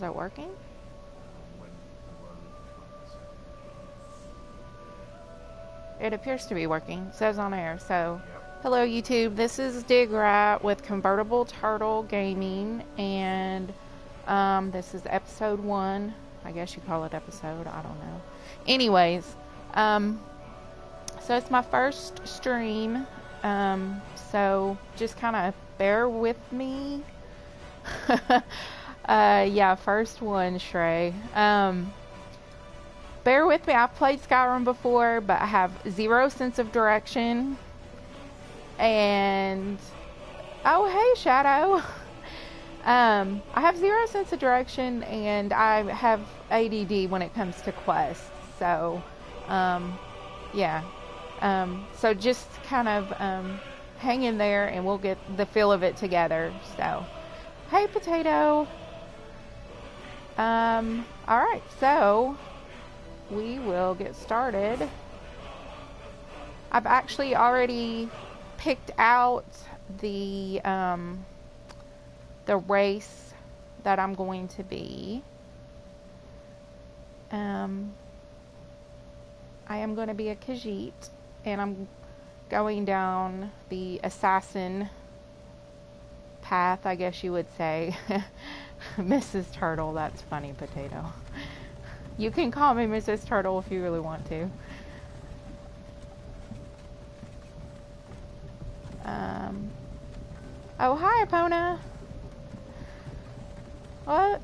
Is that working? It appears to be working. It says on air. So, yep. Hello YouTube. This is DigRat with Convertible Turtle Gaming, and this is episode 1. I guess you call it episode. I don't know. Anyways, so it's my first stream. So just kind of bear with me. Yeah, first one, Shrey. Bear with me. I've played Skyrim before, but I have zero sense of direction. And oh, hey, Shadow. I have zero sense of direction, and I have ADD when it comes to quests. So, yeah. So just kind of hang in there, and we'll get the feel of it together. So, hey, Potato. All right, so we will get started. I've actually already picked out the race that I'm going to be. I am going to be a Khajiit, and I'm going down the assassin path, I guess you would say. Mrs. Turtle, that's funny, Potato. You can call me Mrs. Turtle if you really want to. Oh, hi, Epona. Well,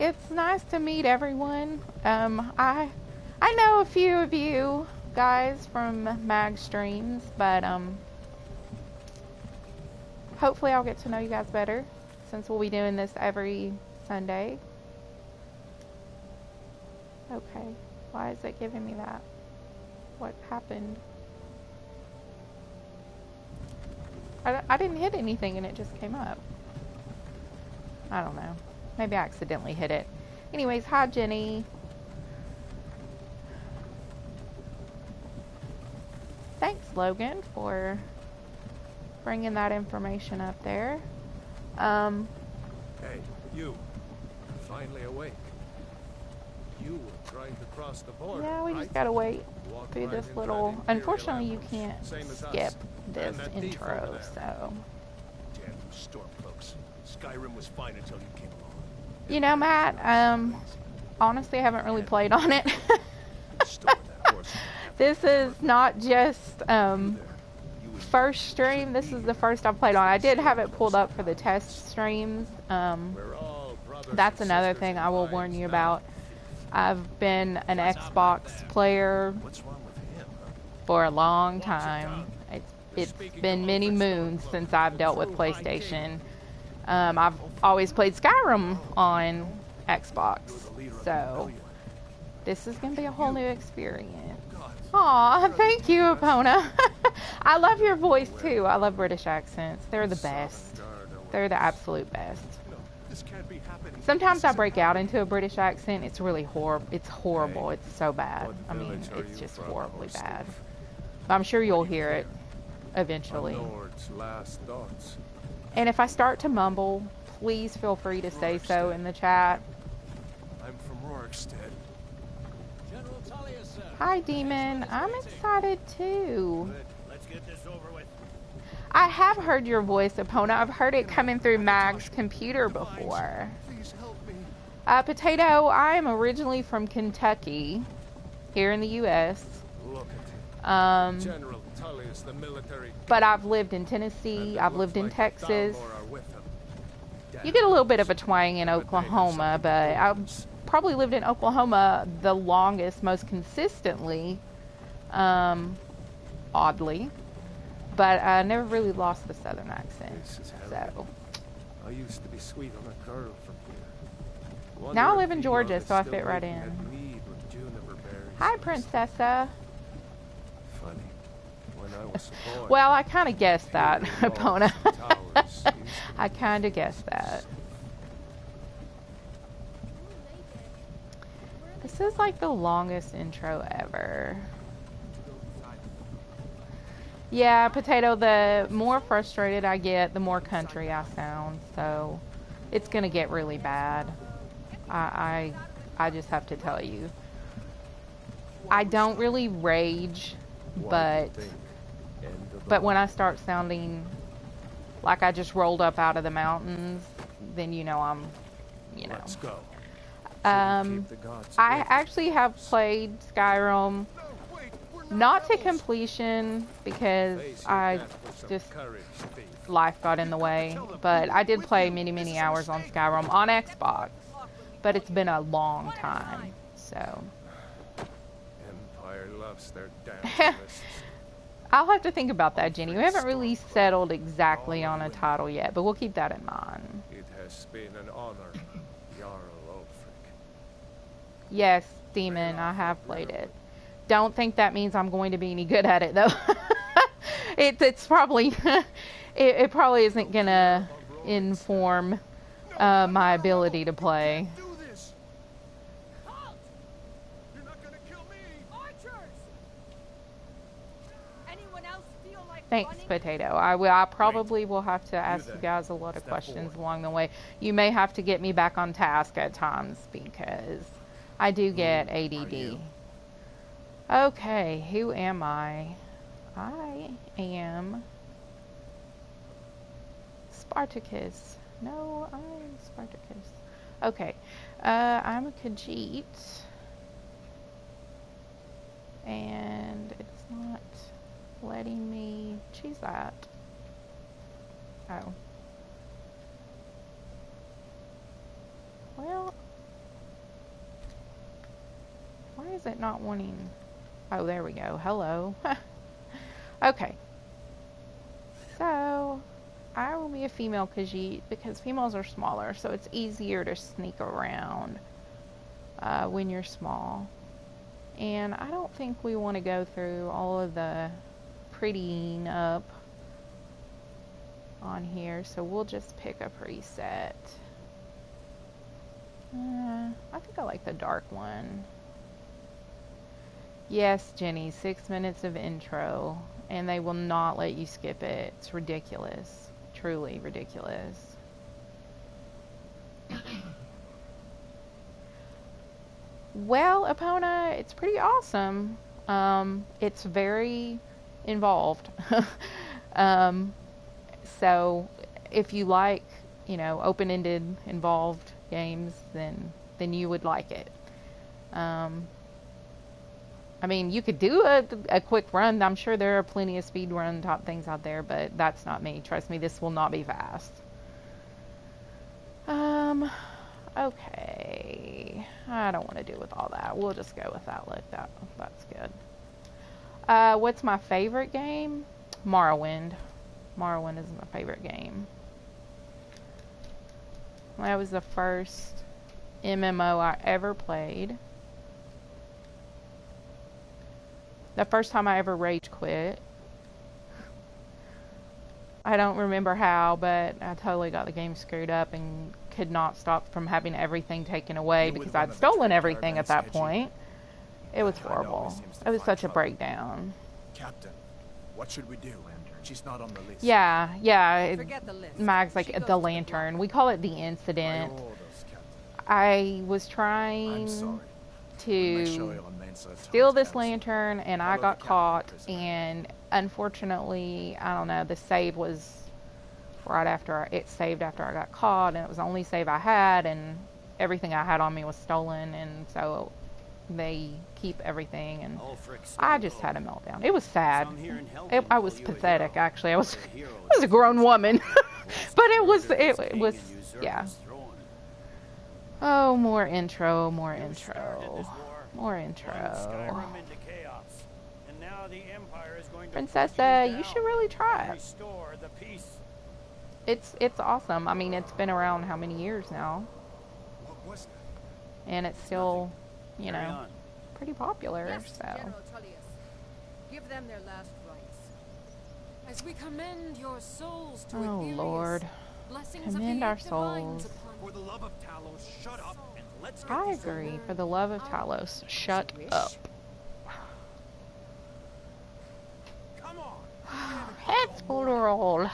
it's nice to meet everyone. I know a few of you guys from Magstreams, but hopefully I'll get to know you guys better, since we'll be doing this every Sunday. Okay, why is it giving me that? What happened? I didn't hit anything and it just came up. I don't know. Maybe I accidentally hit it. Anyways, hi Jenny. Thanks Logan for bringing that information up there. Hey, you. Finally awake. You were trying to cross the border. Yeah, we just gotta wait through this little... Unfortunately, you can't skip this intro, so... Damn you storm folks. Skyrim was fine until you came along. You know, Matt, honestly, I haven't really played on it. This is not just, first stream. This is the first I've played on. I did have it pulled up for the test streams. That's another thing I will warn you about. I've been an Xbox player for a long time. It's been many moons since I've dealt with PlayStation. I've always played Skyrim on Xbox, so this is going to be a whole new experience. Aw, thank you, Epona. I love your voice, too. I love British accents. They're the best. They're the absolute best. Sometimes I break out into a British accent. It's really horrible. It's horrible. It's so bad. I mean, it's just horribly bad. But I'm sure you'll hear it eventually. And if I start to mumble, please feel free to say so in the chat. I'm from Rorikstead. Hi, Demon. I'm excited, too. Let's get this over with. I have heard your voice, Epona. I've heard it coming through Mag's computer before. Potato, I am originally from Kentucky, here in the U.S. But I've lived in Tennessee. I've lived in Texas. You get a little bit of a twang in Oklahoma, but I've probably lived in Oklahoma the longest, most consistently, oddly, but I never really lost the southern accent. So I used to be sweet on a girl from here. Now I live in Georgia, so I fit right in. Hi, Princessa. Funny. When I was born, well, I kind of guessed that, Epona. I kind of guessed that. This is like the longest intro ever. Yeah, Potato, the more frustrated I get, the more country I sound. So it's going to get really bad. I just have to tell you, I don't really rage, but when I start sounding like I just rolled up out of the mountains, then you know I'm, you know. Let's go. I actually have played Skyrim, not to completion because I just life got in the way, but I did play many hours on Skyrim on Xbox, but it's been a long time, so. Empire loves their damn lists. I'll have to think about that, Jenny. We haven't really settled exactly on a title yet, but we'll keep that in mind. It has been an honor, Jarl. Yes, Demon, I have played it. Don't think that means I'm going to be any good at it, though. It's probably, it probably isn't gonna inform my ability to play. You're not gonna kill me. Archers! Anyone else feel like thanks, running? Potato. I probably will have to ask you guys a lot of questions along the way. You may have to get me back on task at times because I do get ADD. Okay, who am I? I am Spartacus. No, I'm Spartacus. Okay, I'm a Khajiit. And it's not letting me choose that. Oh. Well, why is it not wanting? Oh, there we go. Hello. Okay. So, I will be a female Khajiit because females are smaller, so it's easier to sneak around when you're small. And I don't think we want to go through all of the prettying up on here, so we'll just pick a preset. I think I like the dark one. Yes, Jenny, 6 minutes of intro, and they will not let you skip it. It's ridiculous. Truly ridiculous. Well, Epona, it's pretty awesome. It's very involved. So if you like, you know, open-ended, involved games, then you would like it. I mean, you could do a quick run. I'm sure there are plenty of speed run type things out there, but that's not me. Trust me, this will not be fast. Okay. I don't want to deal with all that. We'll just go with that look. That's good. What's my favorite game? Morrowind. Morrowind is my favorite game. That was the first MMO I ever played. The first time I ever rage quit. I don't remember how, but I totally got the game screwed up and could not stop from having everything taken away because I'd stolen everything at that point. It was horrible. It was such a breakdown. Captain, what should we do? She's not on the list. Yeah. Mag's like the lantern. We call it the incident. I was trying to steal this lantern and I got caught, and unfortunately, I don't know, the save was right after it saved after I got caught, and it was the only save I had, and everything I had on me was stolen, and so they keep everything, and I just had a meltdown. It was sad. I was pathetic, actually. I was a grown woman, but it was yeah. Oh, more intro. Princessa, you should really try it. It's awesome. I mean, it's been around how many years now? And it's still, you know, pretty popular, so. Give them their last rites. As we commend your souls to Aetherius, Lord. Commend our souls. For the love of Talos, shut up and let's get I agree. For the love of Talos, shut up. Come on. Head's full to roll.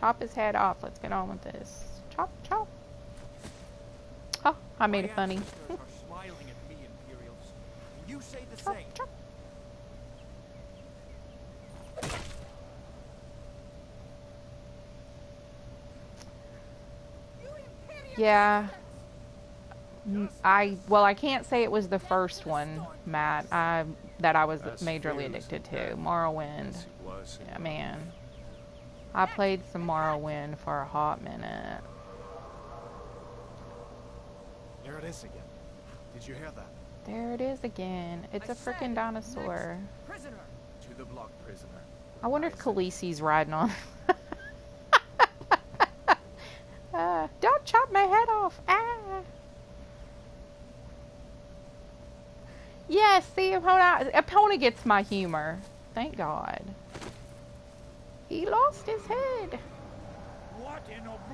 Chop his head off. Let's get on with this. Chop, chop. Ha! I made it funny. Yeah. Well, I can't say it was the first one, Matt, that I was majorly addicted to. Morrowind. Yeah, man. I played some Morrowind for a hot minute. There it is again. Did you hear that? There it is again. It's a freaking dinosaur. Prisoner. To the block, prisoner. I wonder if Khaleesi's riding on. Don't chop my head off. Ah. Yes, see, Epona gets my humor. Thank God. He lost his head.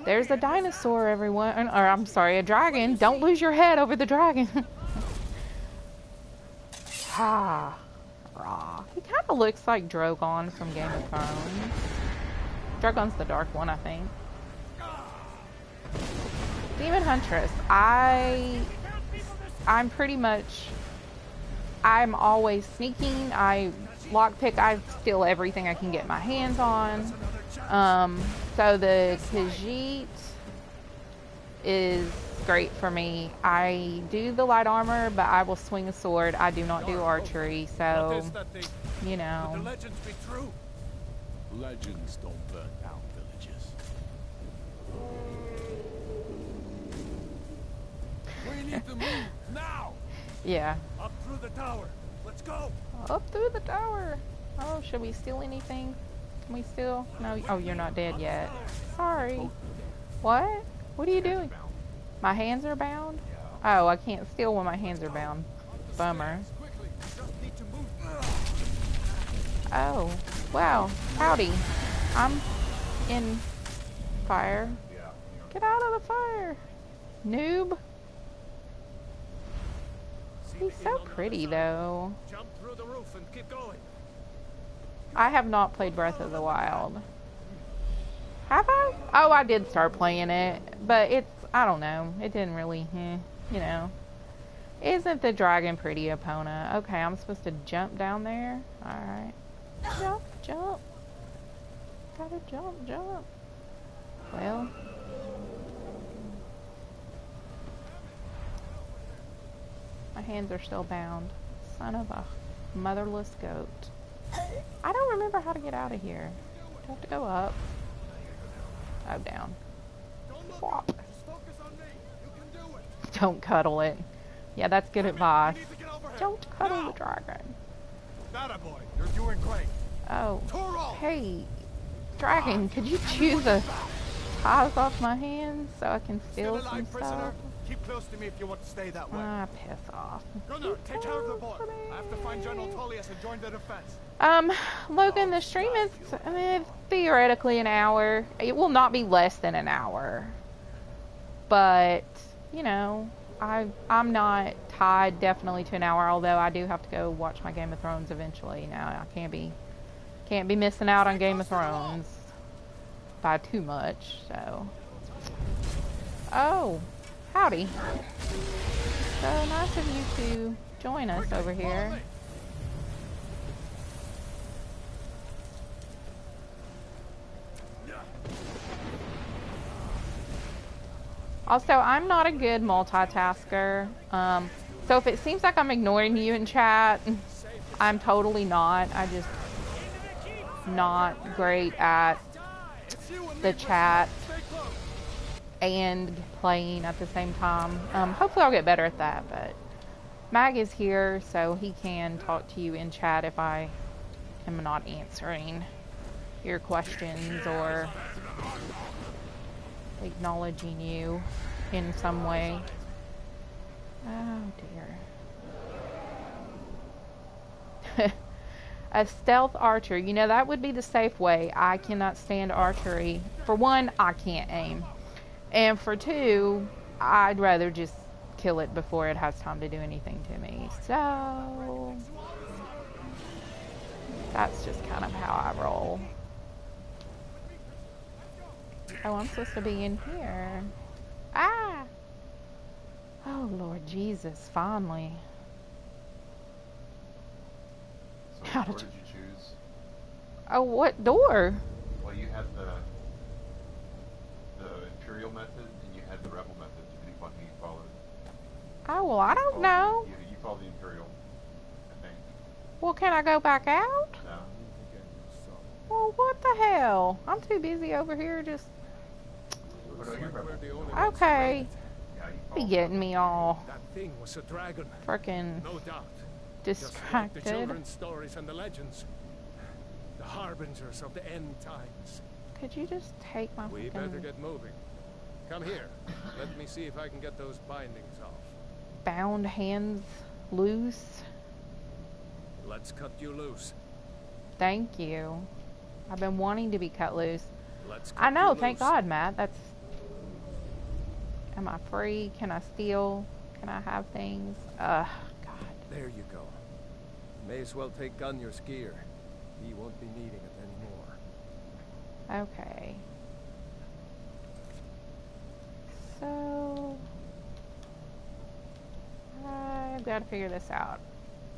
There's a dinosaur, everyone. Or, I'm sorry, a dragon. Don't lose your head over the dragon. Ha. Rah. He kind of looks like Drogon from Game of Thrones. Drogon's the dark one, I think. Demon Huntress. I'm pretty much... I'm always sneaking. I lockpick. I steal everything I can get my hands on. So the Khajiit is great for me. I do the light armor, but I will swing a sword. I do not do archery, so, you know. The legends be true. Legends don't burn down villages. We need to move now. Yeah. Up through the tower. Let's go. Up through the tower. Oh, should we steal anything? Can we steal? No. Oh, you're not dead yet. Sorry. What? What are you doing? My hands are bound? Oh, I can't steal when my hands are bound. Bummer. Oh. Wow. Howdy. I'm in fire. Get out of the fire, noob. He's so pretty, though. Jump through the roof and keep going. I have not played Breath of the Wild. Have I? Oh, I did start playing it, but I don't know. It didn't really, you know. Isn't the dragon pretty, Epona? Okay, I'm supposed to jump down there? Alright. Jump, jump. Gotta jump, jump. Well... my hands are still bound. Son of a motherless goat. I don't remember how to get out of here. Do I have to go up? Oh, down. Whop. Just focus on me. You can do it. Don't cuddle it. Yeah, that's good advice. Don't cuddle the dragon. Attaboy. You're doing great. Oh. Hey, dragon, could you chew the eyes off my hands so I can steal some stuff? Keep close to me if you want to stay that way. Ah, piss off. Gunnar, take care of the boy. I have to find General Tullius and join the defense. Logan, the stream is theoretically an hour. It will not be less than an hour. But, you know, I'm not tied definitely to an hour, although I do have to go watch my Game of Thrones eventually. Now I can't be missing out on Game of Thrones by too much, so. Oh, howdy. So nice of you to join us over here. Also, I'm not a good multitasker. So if it seems like I'm ignoring you in chat, I'm totally not. I just not great at the chat and playing at the same time. Hopefully I'll get better at that, but Mag is here, so he can talk to you in chat if I am not answering your questions or acknowledging you in some way. Oh dear. A stealth archer. You know, that would be the safe way. I cannot stand archery. For one, I can't aim. And for two, I'd rather just kill it before it has time to do anything to me. So, that's just kind of how I roll. Oh, I'm supposed to be in here. Ah! Jesus, finally. So how did you choose? Oh, what door? Well, you had the Imperial method and you had the Rebel method, depending on who you followed. Oh, well, I don't know. You followed the Imperial, I think. Well, can I go back out? No. Well, what the hell? I'm too busy over here just... Okay. Be getting me all frickin' distracted. The children's stories and the legends, the harbingers of the end times. Could you just take my? We better get moving. Come here. Let me see if I can get those bindings off. Bound hands loose. Let's cut you loose. Thank you. I've been wanting to be cut loose. Let's cut I know. Thank loose. God, Matt. That's. Am I free? Can I steal? Can I have things? Ugh, God. There you go. May as well take Gunyar's gear. He won't be needing it anymore. Okay. So... I've got to figure this out.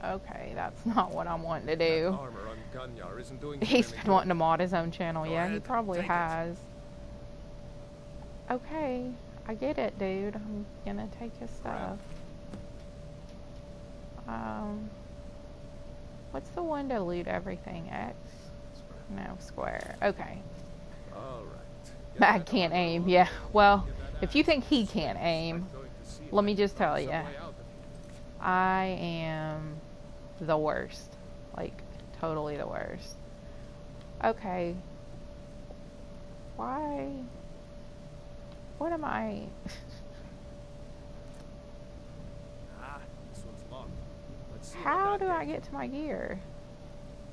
Okay, that's not what I'm wanting to do. Armor on Gunyar isn't doing He's been wanting to mod his own channel. Go yeah, ahead. He probably take has. It. Okay. I get it, dude. I'm gonna take his stuff. What's the one to loot everything? X? No, square. Okay. All right. I can't aim, yeah. Well, if you think he can't aim, let me just tell you. I am the worst. Like, totally the worst. Okay. Why... What am I? How do I get to my gear?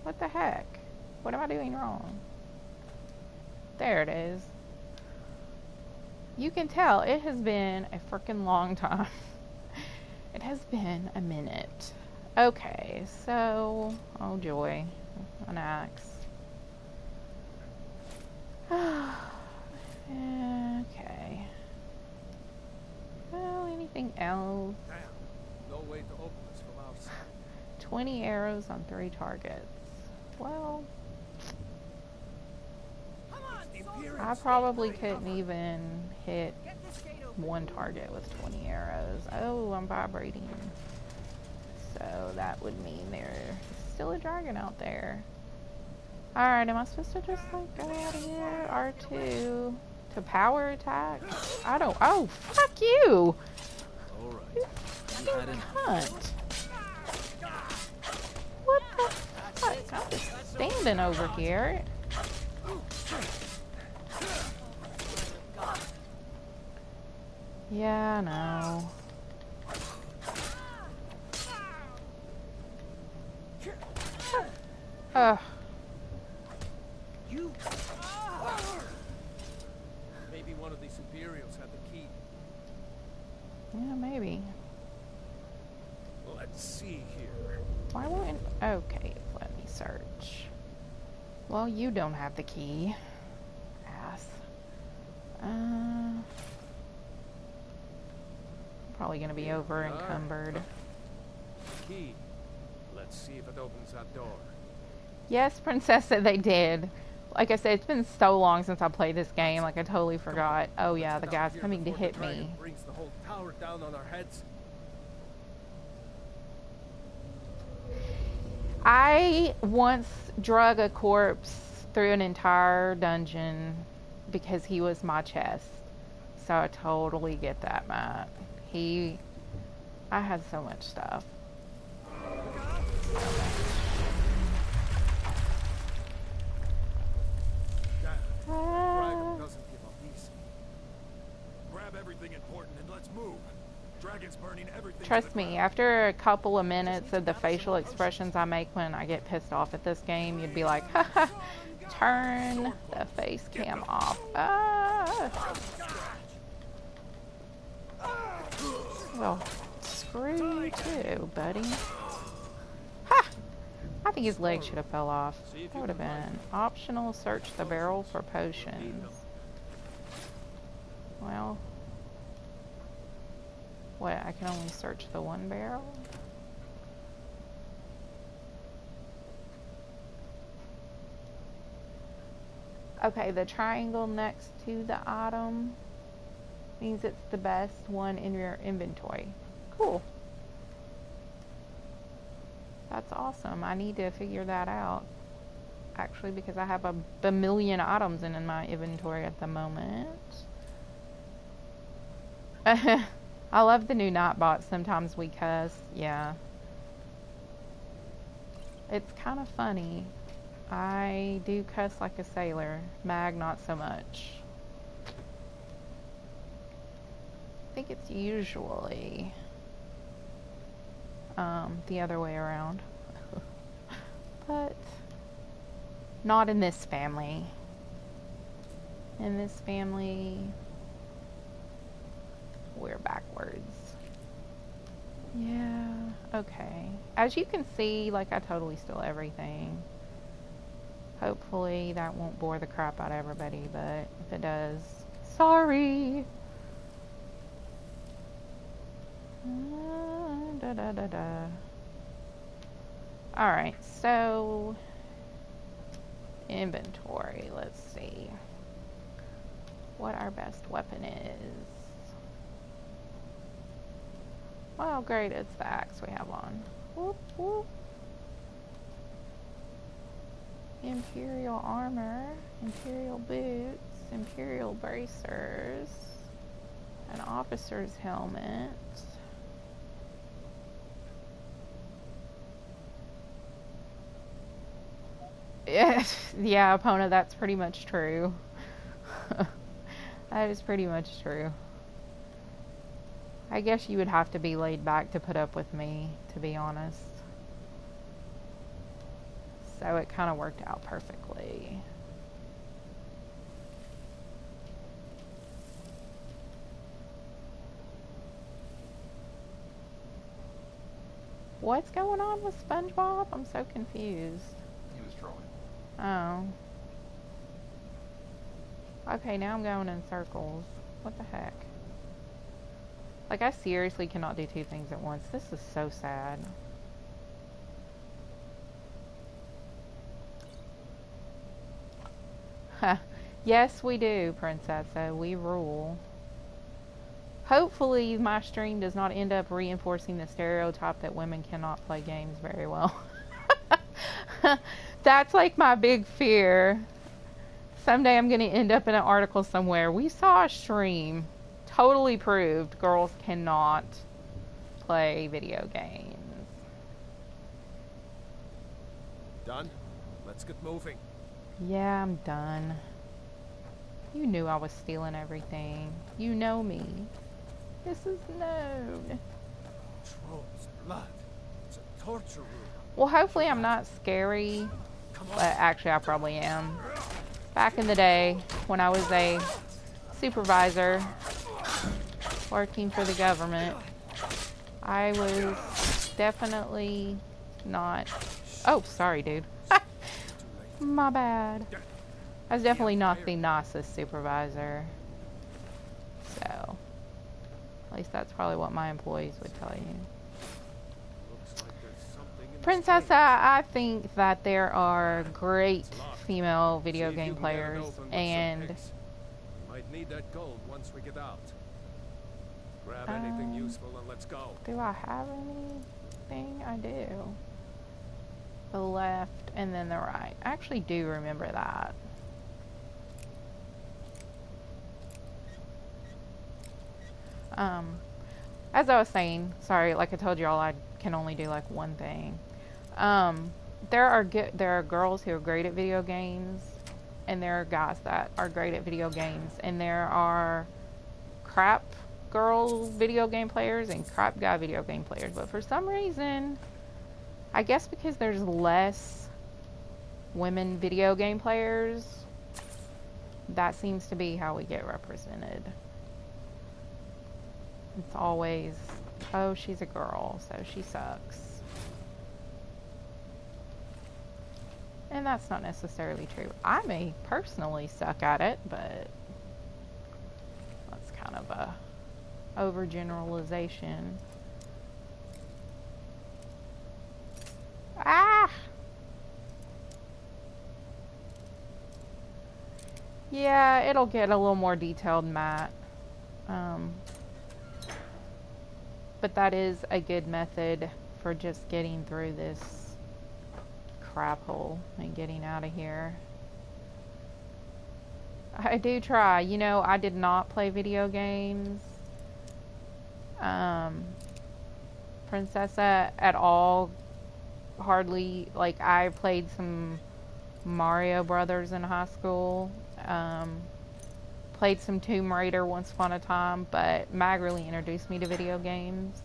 What the heck? What am I doing wrong? There it is. You can tell it has been a freaking long time. It has been a minute. Okay, so... Oh joy. An axe. Okay. Well, anything else? Damn. No way to open this from outside. 20 arrows on 3 targets. Well, I probably couldn't even hit one target with 20 arrows. Oh, I'm vibrating. So that would mean there's still a dragon out there. Alright, am I supposed to just like go out of here? R2. To power attack? I don't. Oh, fuck you! All right. You fucking cunt! What the fuck? I'm just standing over here. Yeah, I know. Ugh. You. One of these Imperials had the key. Yeah, maybe. Let's see here. Why wouldn't... Okay, let me search. Well, you don't have the key. Ass. Probably gonna be over encumbered. Key. Let's see if it opens that door. Yes, Princessa, they did. Like I said, it's been so long since I played this game, like I totally forgot. Oh yeah, the guy's coming to hit me. Brings the whole tower down on our heads. I once drug a corpse through an entire dungeon because he was my chest. So I totally get that, Matt. I had so much stuff. Dragon doesn't give up easy. Grab everything important and let's move. Dragon's burning everything. Trust me, after a couple of minutes of the facial expressions I make when I get pissed off at this game, you'd be like, haha, turn the face cam off. Well, screw you too, buddy. Ha! I think his leg should have fell off. That would have been optional. Search the barrel for potions. Well, What, I can only search the one barrel? Okay, the triangle next to the item means it's the best one in your inventory. Cool. That's awesome. I need to figure that out, actually, because I have a bamillion items in my inventory at the moment. I love the new Nightbot. Sometimes we cuss. Yeah. It's kind of funny. I do cuss like a sailor. Mag, not so much. I think it's usually the other way around. But not in this family. In this family, we're backwards. Yeah, okay. As you can see, like, I totally steal everything. Hopefully that won't bore the crap out of everybody, but if it does, sorry. Alright, so inventory, let's see what our best weapon is. Well, great, it's the axe we have on. Whoop, whoop. Imperial armor, imperial boots, imperial bracers, an officer's helmet. Yeah, Epona, that's pretty much true. That is pretty much true. I guess you would have to be laid back to put up with me, to be honest. So it kind of worked out perfectly. What's going on with SpongeBob? I'm so confused. He was trolling. Oh. Okay, now I'm going in circles. What the heck? Like, I seriously cannot do two things at once. This is so sad. Yes, we do, Princessa. We rule. Hopefully, my stream does not end up reinforcing the stereotype that women cannot play games very well. That's like my big fear. Someday I'm going to end up in an article somewhere. We saw a stream. Totally proved girls cannot play video games. Done? Let's get moving. Yeah, I'm done. You knew I was stealing everything. You know me. This is known. Trolls, blood. It's a torture room. Well, hopefully I'm not scary, but actually I probably am. Back in the day, when I was a supervisor working for the government, I was definitely not... Oh, sorry, dude. My bad. I was definitely not the nicest supervisor. So, at least that's probably what my employees would tell you. Princessa, I think that there are great female video game players, and might need that gold once we get out. Grab anything useful and let's go. Do I have anything? I do. The left and then the right. I actually do remember that. As I was saying, sorry, like I told y'all, I can only do like one thing. There are girls who are great at video games, and there are guys that are great at video games, and there are crap girl video game players and crap guy video game players. But for some reason, I guess because there's less women video game players, that seems to be how we get represented. It's always, oh, she's a girl, so she sucks. And that's not necessarily true. I may personally suck at it, but that's kind of a overgeneralization. Ah! Yeah, it'll get a little more detailed, Matt. But that is a good method for just getting through this crap hole and getting out of here. I do try. You know, I did not play video games, Princessa, at all. Hardly. Like, I played some Mario Brothers in high school. Played some Tomb Raider once upon a time, but Mag really introduced me to video games.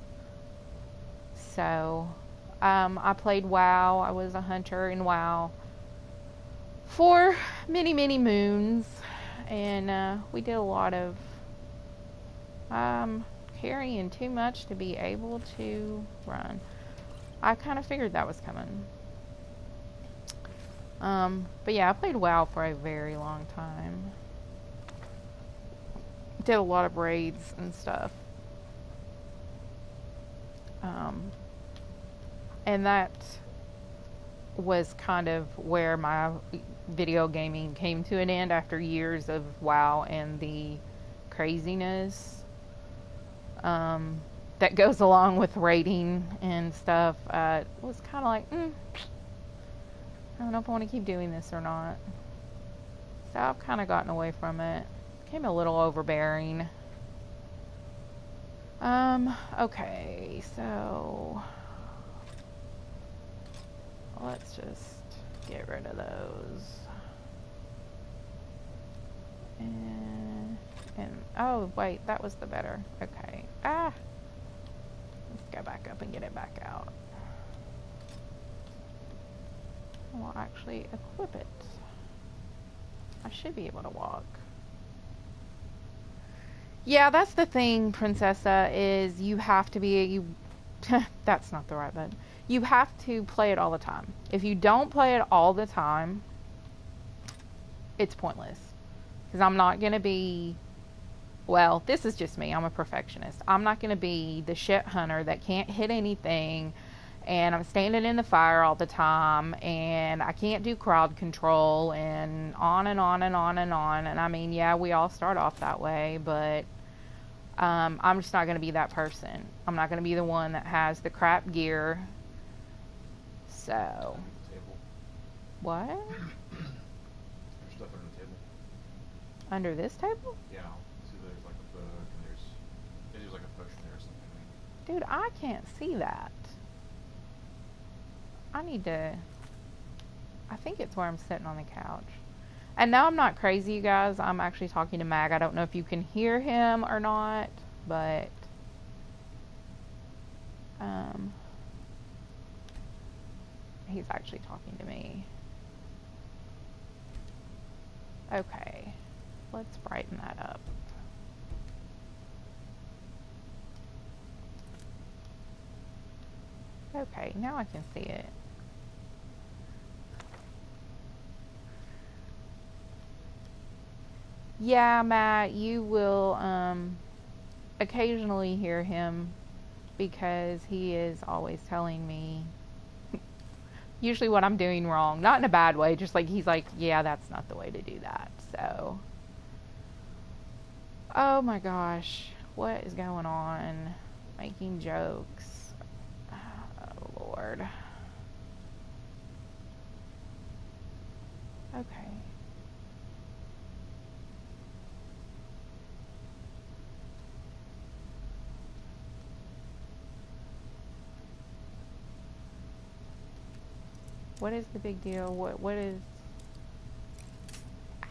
So, I played WoW. I was a hunter in WoW for many, many moons. And we did a lot of carrying too much to be able to run. I kind of figured that was coming. But yeah, I played WoW for a very long time. Did a lot of raids and stuff. And that was kind of where my video gaming came to an end after years of WoW and the craziness that goes along with raiding and stuff. It was kind of like, I don't know if I want to keep doing this or not. So I've kind of gotten away from it. Became a little overbearing. Okay, so let's just get rid of those. And oh wait, that was the better. Okay. Ah. Let's go back up and get it back out. We'll actually equip it. I should be able to walk. Yeah, that's the thing, Princessa, is you have to be, that's not the right button. You have to play it all the time. If you don't play it all the time, it's pointless. Because I'm not going to be, well, this is just me. I'm a perfectionist. I'm not going to be the shit hunter that can't hit anything, and I'm standing in the fire all the time, and I can't do crowd control, and on and on and on and on. And I mean, yeah, we all start off that way, but I'm just not going to be that person. I'm not going to be the one that has the crap gear. So. On the table. What? There's stuff under the table. Under this table? Yeah. See, there's like a book, and there's like a potion there or something. Dude, I can't see that. I need to, I think it's where I'm sitting on the couch. And now I'm not crazy, you guys. I'm actually talking to Mag. I don't know if you can hear him or not, but he's actually talking to me. Okay, let's brighten that up. Okay, now I can see it. Yeah, Matt, you will occasionally hear him because he is always telling me usually what I'm doing wrong. Not in a bad way, just like he's like, yeah, that's not the way to do that. So, oh my gosh, what is going on? Making jokes. Oh, Lord. Okay. What is the big deal? What is...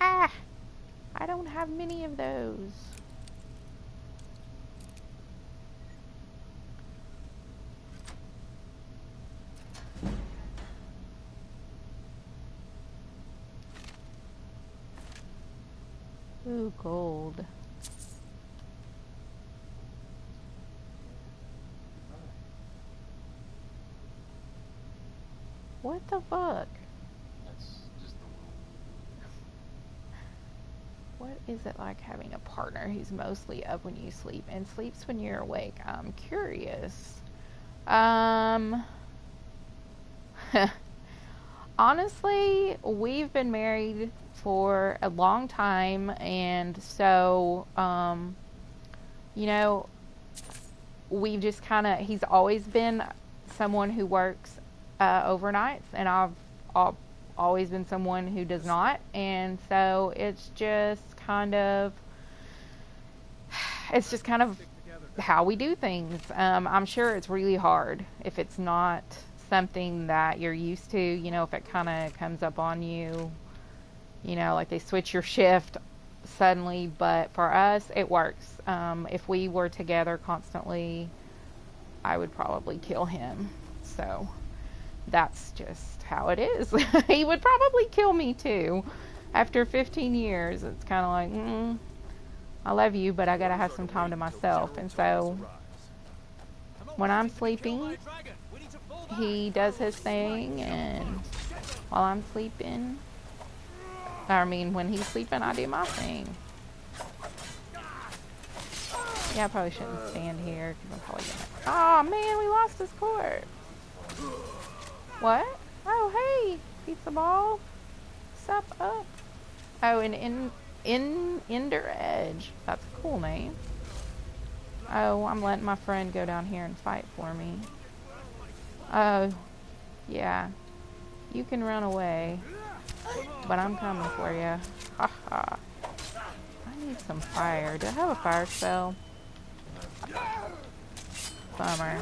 Ah! I don't have many of those. Ooh, gold. What the fuck? That's just the What is it like having a partner who's mostly up when you sleep and sleeps when you're awake? I'm curious. Honestly, we've been married for a long time, and so, you know, we've just kind of, he's always been someone who works overnights, and I've always been someone who does not, and so it's just kind of how we do things. I'm sure it's really hard if it's not something that you're used to, you know, if it kind of comes up on you, you know, like they switch your shift suddenly. But for us, it works. If we were together constantly, I would probably kill him. So that's just how it is. He would probably kill me too. After 15 years, it's kind of like, I love you, but I gotta have some time to myself. And so when I'm sleeping, he does his thing, and while I'm sleeping, when he's sleeping, I do my thing. Yeah, I probably shouldn't stand here, because I'm probably gonna... Oh man, we lost his corpse. What? Oh, hey, pizza ball. Sup up? Oh, and Ender Edge. That's a cool name. Oh, I'm letting my friend go down here and fight for me. Oh, yeah. You can run away, but I'm coming for you. Haha. I need some fire. Do I have a fire spell? Bummer.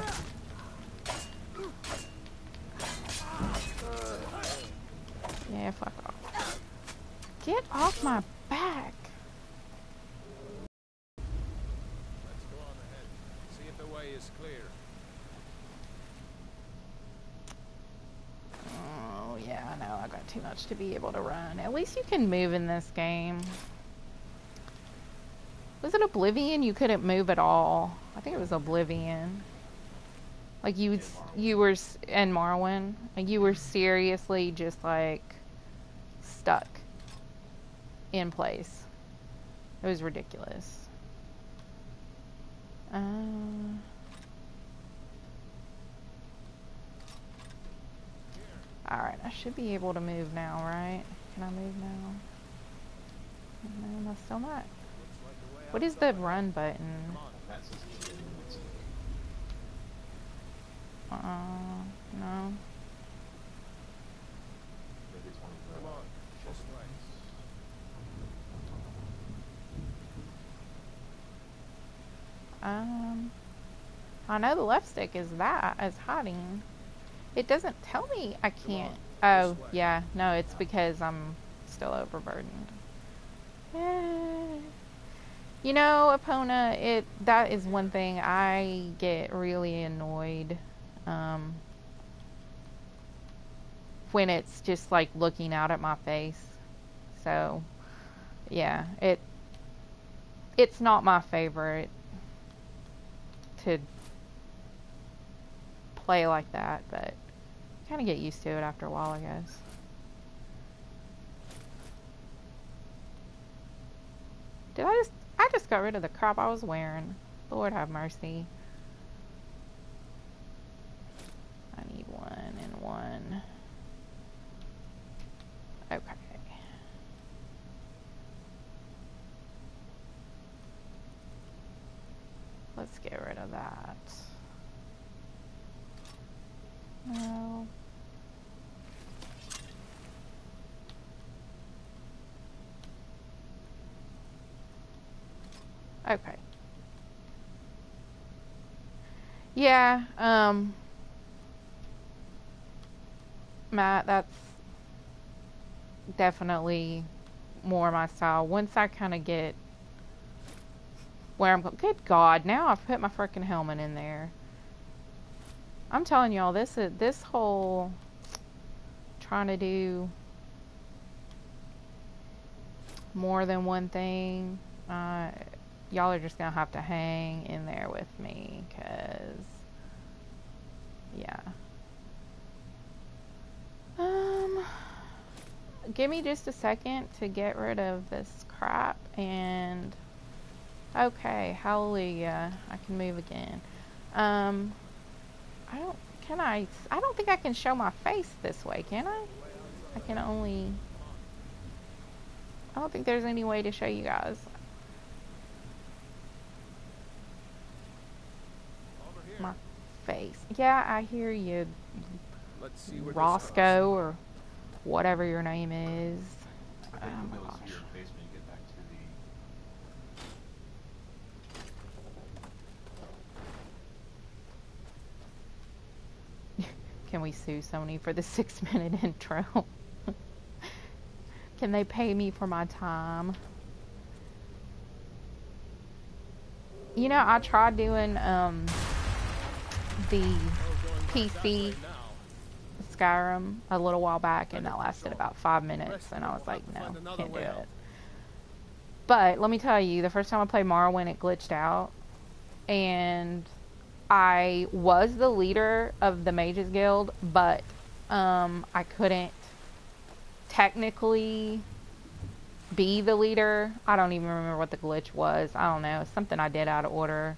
Yeah, fuck off. Get off my back! Let's go on ahead. See if the way is clear. Oh, yeah, I know. I got too much to be able to run. At least you can move in this game. Was it Oblivion? You couldn't move at all. I think it was Oblivion. Like, you were in Morrowind. Like, you were seriously just, like, stuck in place. It was ridiculous. Alright, I should be able to move now, right? Can I move now? No, I'm still not. What is the run button? No. I know the left stick is that, is hiding. It doesn't tell me I can't. Oh, yeah. No, it's because I'm still overburdened. Yeah. You know, Epona, that is one thing I get really annoyed. When it's just like looking out at my face. So yeah, it's not my favorite to play like that, but kind of get used to it after a while, I guess. I just got rid of the crap I was wearing. Lord have mercy. I need one and one. Okay. Let's get rid of that. No. Okay. Yeah, Matt, that's definitely more my style. Once I kind of get where I'm going, good God, now I've put my freaking helmet in there. I'm telling y'all, this whole trying to do more than one thing, y'all are just gonna have to hang in there with me, 'cause yeah. Give me just a second to get rid of this crap and... Okay, hallelujah. I can move again. I don't think I can show my face this way, can I? I can only... I don't think there's any way to show you guys. My face. Yeah, I hear you. Let's see where Roscoe or whatever your name is. Oh my gosh. Can we sue Sony for the 6-minute intro? Can they pay me for my time? You know, I tried doing the PC Skyrim a little while back, and that lasted about 5 minutes, and I was like, no, can't do it. But let me tell you, the first time I played Morrowind, it glitched out, and I was the leader of the Mages Guild, but I couldn't technically be the leader. I don't even remember what the glitch was. I don't know. Something I did out of order.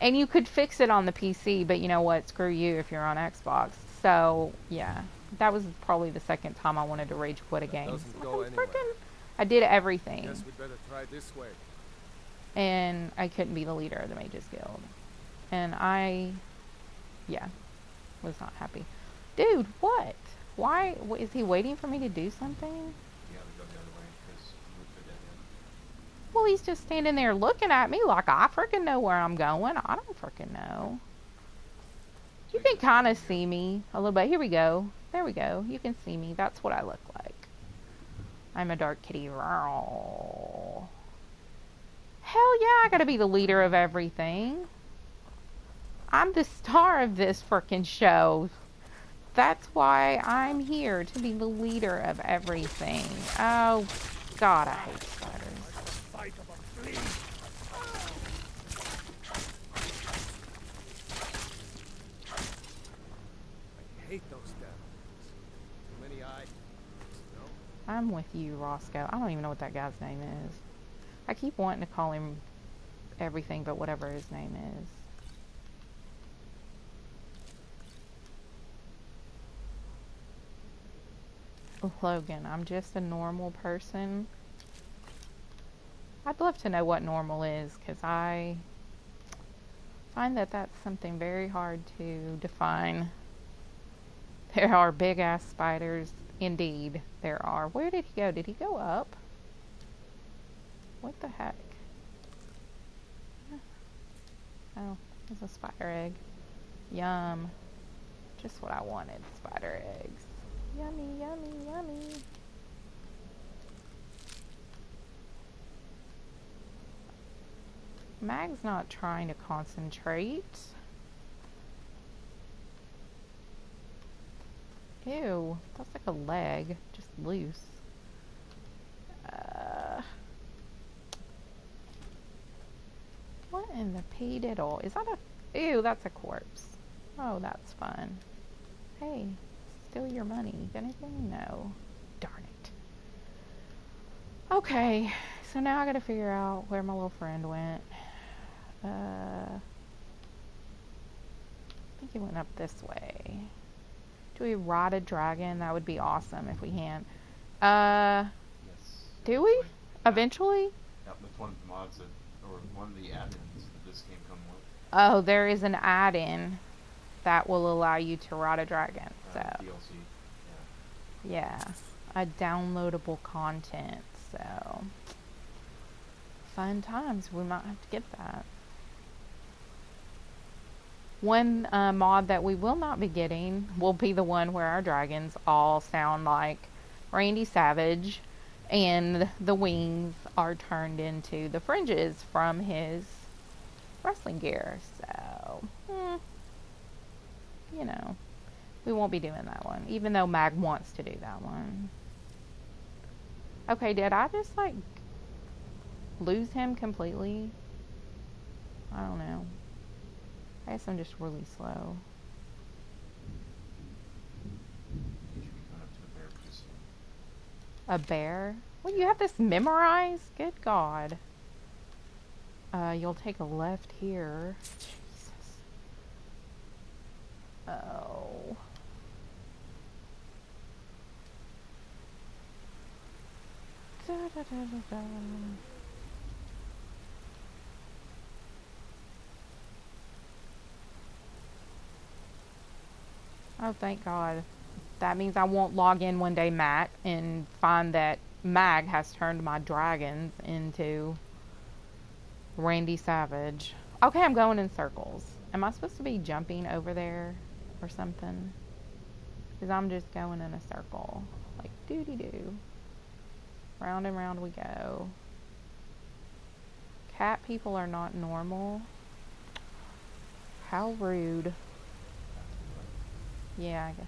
And you could fix it on the PC, but you know what? Screw you if you're on Xbox. So, yeah. That was probably the second time I wanted to rage quit a game. I did everything. Guess we'd better try this way. And I couldn't be the leader of the Mages Guild. And I was not happy. Dude, what? Why? Is he waiting for me to do something? Yeah, we go the other way, because we're good at him. Well, he's just standing there looking at me like I freaking know where I'm going. I don't freaking know. You can kind of see me a little bit. Here we go. There we go. You can see me. That's what I look like. I'm a dark kitty. Hell yeah, I gotta be the leader of everything. I'm the star of this frickin' show. That's why I'm here, to be the leader of everything. Oh, God, I hate spiders. I hate those devils. Too many eyes. No. I'm with you, Roscoe. I don't even know what that guy's name is. I keep wanting to call him everything but whatever his name is. Logan, I'm just a normal person. I'd love to know what normal is, because I find that that's something very hard to define. There are big ass spiders. Indeed, there are. Where did he go? Did he go up? What the heck? Oh, there's a spider egg. Yum. Just what I wanted, spider eggs. Yummy, yummy, yummy. Mag's not trying to concentrate. Ew, that's like a leg, just loose. What in the pea diddle? Is that a... Ew, that's a corpse. Oh, that's fun. Hey. Steal your money. Anything? No. Darn it. Okay, so now I gotta figure out where my little friend went. I think he went up this way. Do we ride a dragon? That would be awesome if we can. Yes. Do we? Eventually? Yep, that's one of the mods that, or one of the add-ins that this game comes with. Oh, there is an add-in that will allow you to ride a dragon. So DLC. Yeah, a downloadable content, so fun times. We might have to get that. One mod that we will not be getting will be the one where our dragons all sound like Randy Savage and the wings are turned into the fringes from his wrestling gear, so you know, we won't be doing that one, even though Mag wants to do that one. Okay, did I just, like, lose him completely? I don't know. I guess I'm just really slow. A bear? Well, you have this memorized? Good God. You'll take a left here. Jesus. Oh. Da, da, da, da, da. Oh, thank God. That means I won't log in one day, Mac, and find that Mag has turned my dragons into Randy Savage. Okay, I'm going in circles. Am I supposed to be jumping over there or something? Because I'm just going in a circle. Like, doo-dee-doo. Round and round we go. Cat people are not normal. How rude. Yeah, I guess.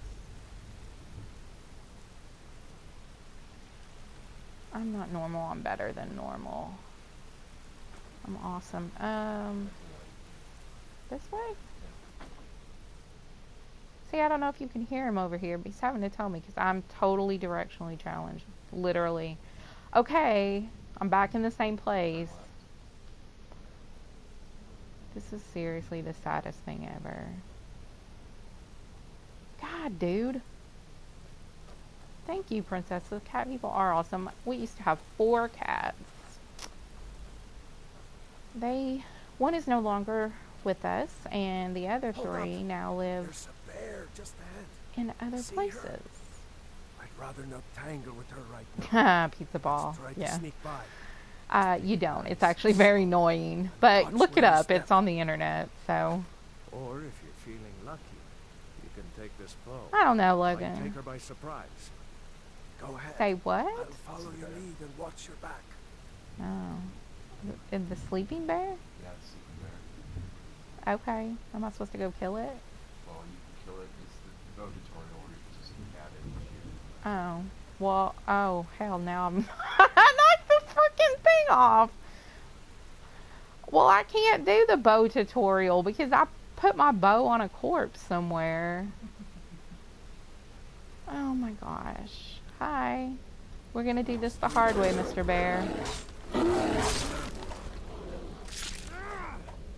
I'm not normal, I'm better than normal. I'm awesome. This way? See, I don't know if you can hear him over here, but he's having to tell me because I'm totally directionally challenged. Literally. Okay, I'm back in the same place. This is seriously the saddest thing ever. God, dude. Thank you, Princess. The cat people are awesome. We used to have 4 cats. One is no longer with us, and the other 3 now live in other places. Her. I'd rather not tangle with her right now. Pizza ball. Yeah. You don't. It's actually very annoying. But watch, look it up. It's on the internet. So. Or if you're feeling lucky, you can take this bow. I don't know, Logan. Take her by surprise. Go ahead. Say what? I'll follow your lead and watch your back. Oh. In the sleeping bear? Yeah, the sleeping bear. Okay. Am I supposed to go kill it? Well, you can kill it. It's the bow tutorial where you can just add it. Oh. Well, oh, hell, now I'm... I knocked the freaking thing off! Well, I can't do the bow tutorial because I put my bow on a corpse somewhere. Oh my gosh. Hi. We're gonna do this the hard way, Mr. Bear.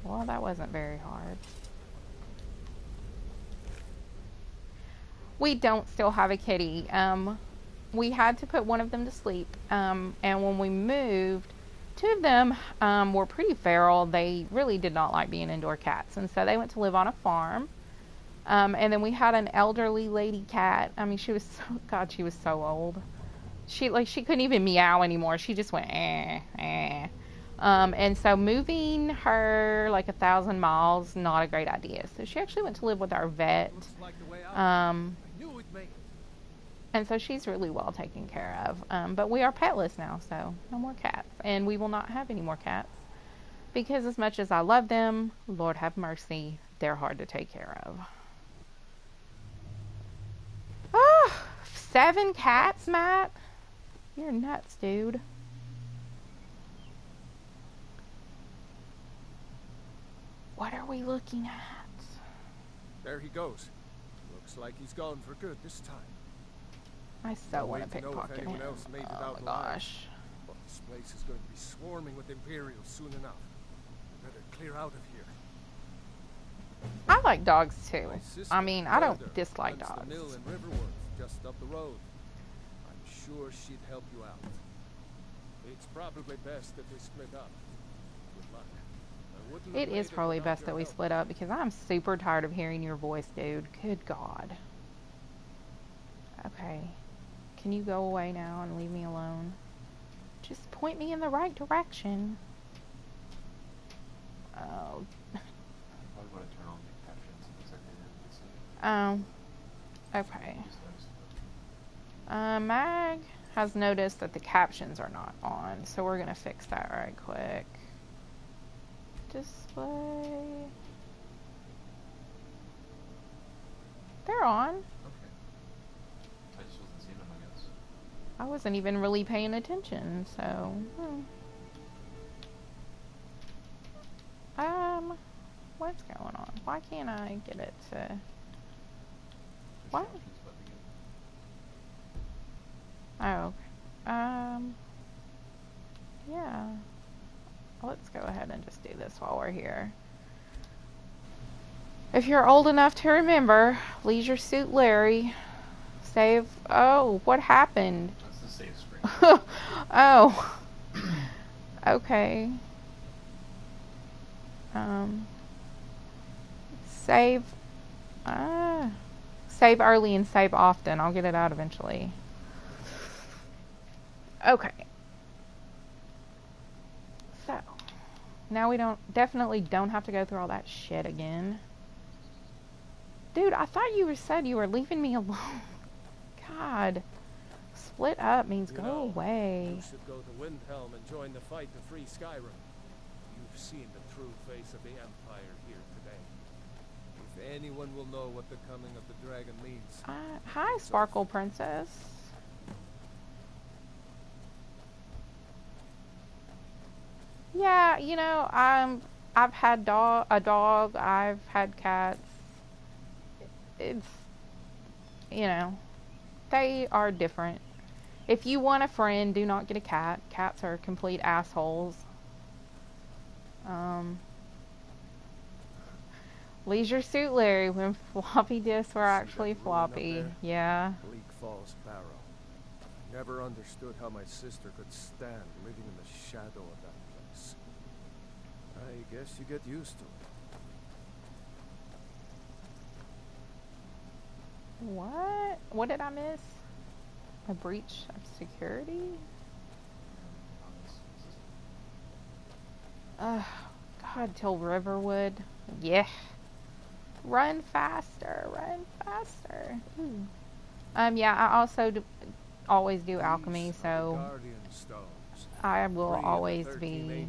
Well, that wasn't very hard. We don't still have a kitty. We had to put one of them to sleep. And when we moved, 2 of them were pretty feral. They really did not like being indoor cats. And so they went to live on a farm. And then we had an elderly lady cat. I mean, she was so, God, she was so old. She couldn't even meow anymore. She just went, eh, eh. And so moving her like 1,000 miles, not a great idea. So she actually went to live with our vet. And so she's really well taken care of. But we are petless now, so no more cats. And we will not have any more cats. Because as much as I love them, Lord have mercy, they're hard to take care of. Oh, 7 cats, Matt? You're nuts, dude. What are we looking at? There he goes. Looks like he's gone for good this time. I so want to pickpocket him. Oh my gosh. Well, this place is going to be swarming with Imperials soon enough. Better clear out of here. I like dogs too. I mean, I don't dislike dogs. The mill in Riverwood, just up the road. I'm sure she'd help you out. It's probably best that we split up. Good luck. It is probably best that we split up because I'm super tired of hearing your voice, dude. Good God. Okay. Can you go away now and leave me alone? Just point me in the right direction. Oh. Okay. Mag has noticed that the captions are not on, so we're gonna fix that right quick. Display. They're on. Okay. I just wasn't seeing them, I guess. I wasn't even really paying attention, so. What's going on? Why can't I get it to... What? Oh, okay. Yeah. Let's go ahead and just do this while we're here. If you're old enough to remember, Leisure Suit Larry, save... Oh, what happened? That's the save screen. Oh. Okay. Save... save early and save often. I'll get it out eventually. Okay. So. Now we definitely don't have to go through all that shit again. Dude, I thought you said you were leaving me alone. God. Split up means go away. You should go to Windhelm and join the fight to free Skyrim. You've seen the true face of the Empire here today. If anyone will know what the coming of the dragon means. Hi, Sparkle Princess. Yeah, you know, I've had a dog, I've had cats. It's, you know, they are different. If you want a friend, do not get a cat. Cats are complete assholes. Leisure Suit Larry, when floppy disks were actually floppy. Yeah. Bleak Falls Barrow. I never understood how my sister could stand living in the shadow of that place. I guess you get used to it. What? What did I miss? A breach of security? God, till Riverwood. Yeah. Run faster, run faster. Hmm. Yeah, I also always do alchemy, so I will always be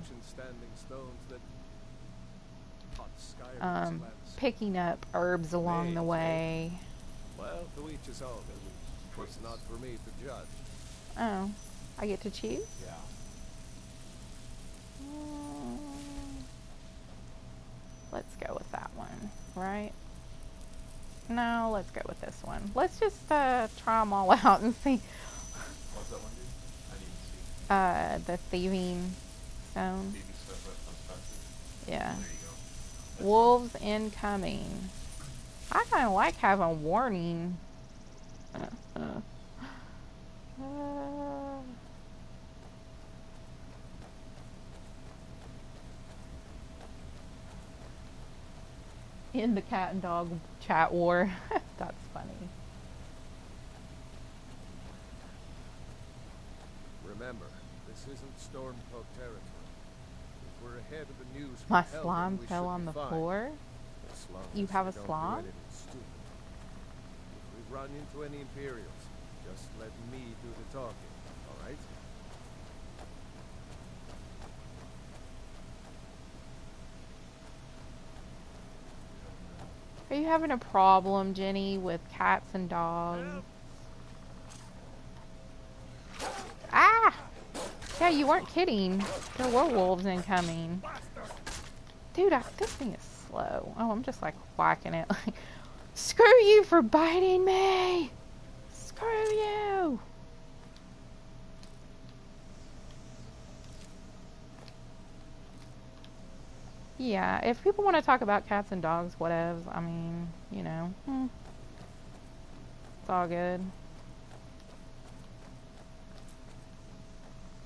picking up herbs along the way. Well, to each his own. It's not for me to judge. Oh, I get to choose? Yeah. Let's go with that one, right? No, let's go with this one. Let's just try them all out and see. What's that one do? I didn't see. The thieving stone. Thieving stone, yeah. There you go. That's Wolves incoming. I kind of like having a warning. In the cat and dog chat war. That's funny. Remember, this isn't Stormcloak territory. If we're ahead of the news, my slime fell on the floor. You have a slime? If we run into any Imperials, just let me do the talking, all right? Are you having a problem, Jenny, with cats and dogs? Ah! Yeah, you weren't kidding. There were wolves incoming. Dude, this thing is slow. Oh, I'm just like whacking it. Like, screw you for biting me! Screw you! Yeah, if people want to talk about cats and dogs, whatevs, I mean, you know, it's all good.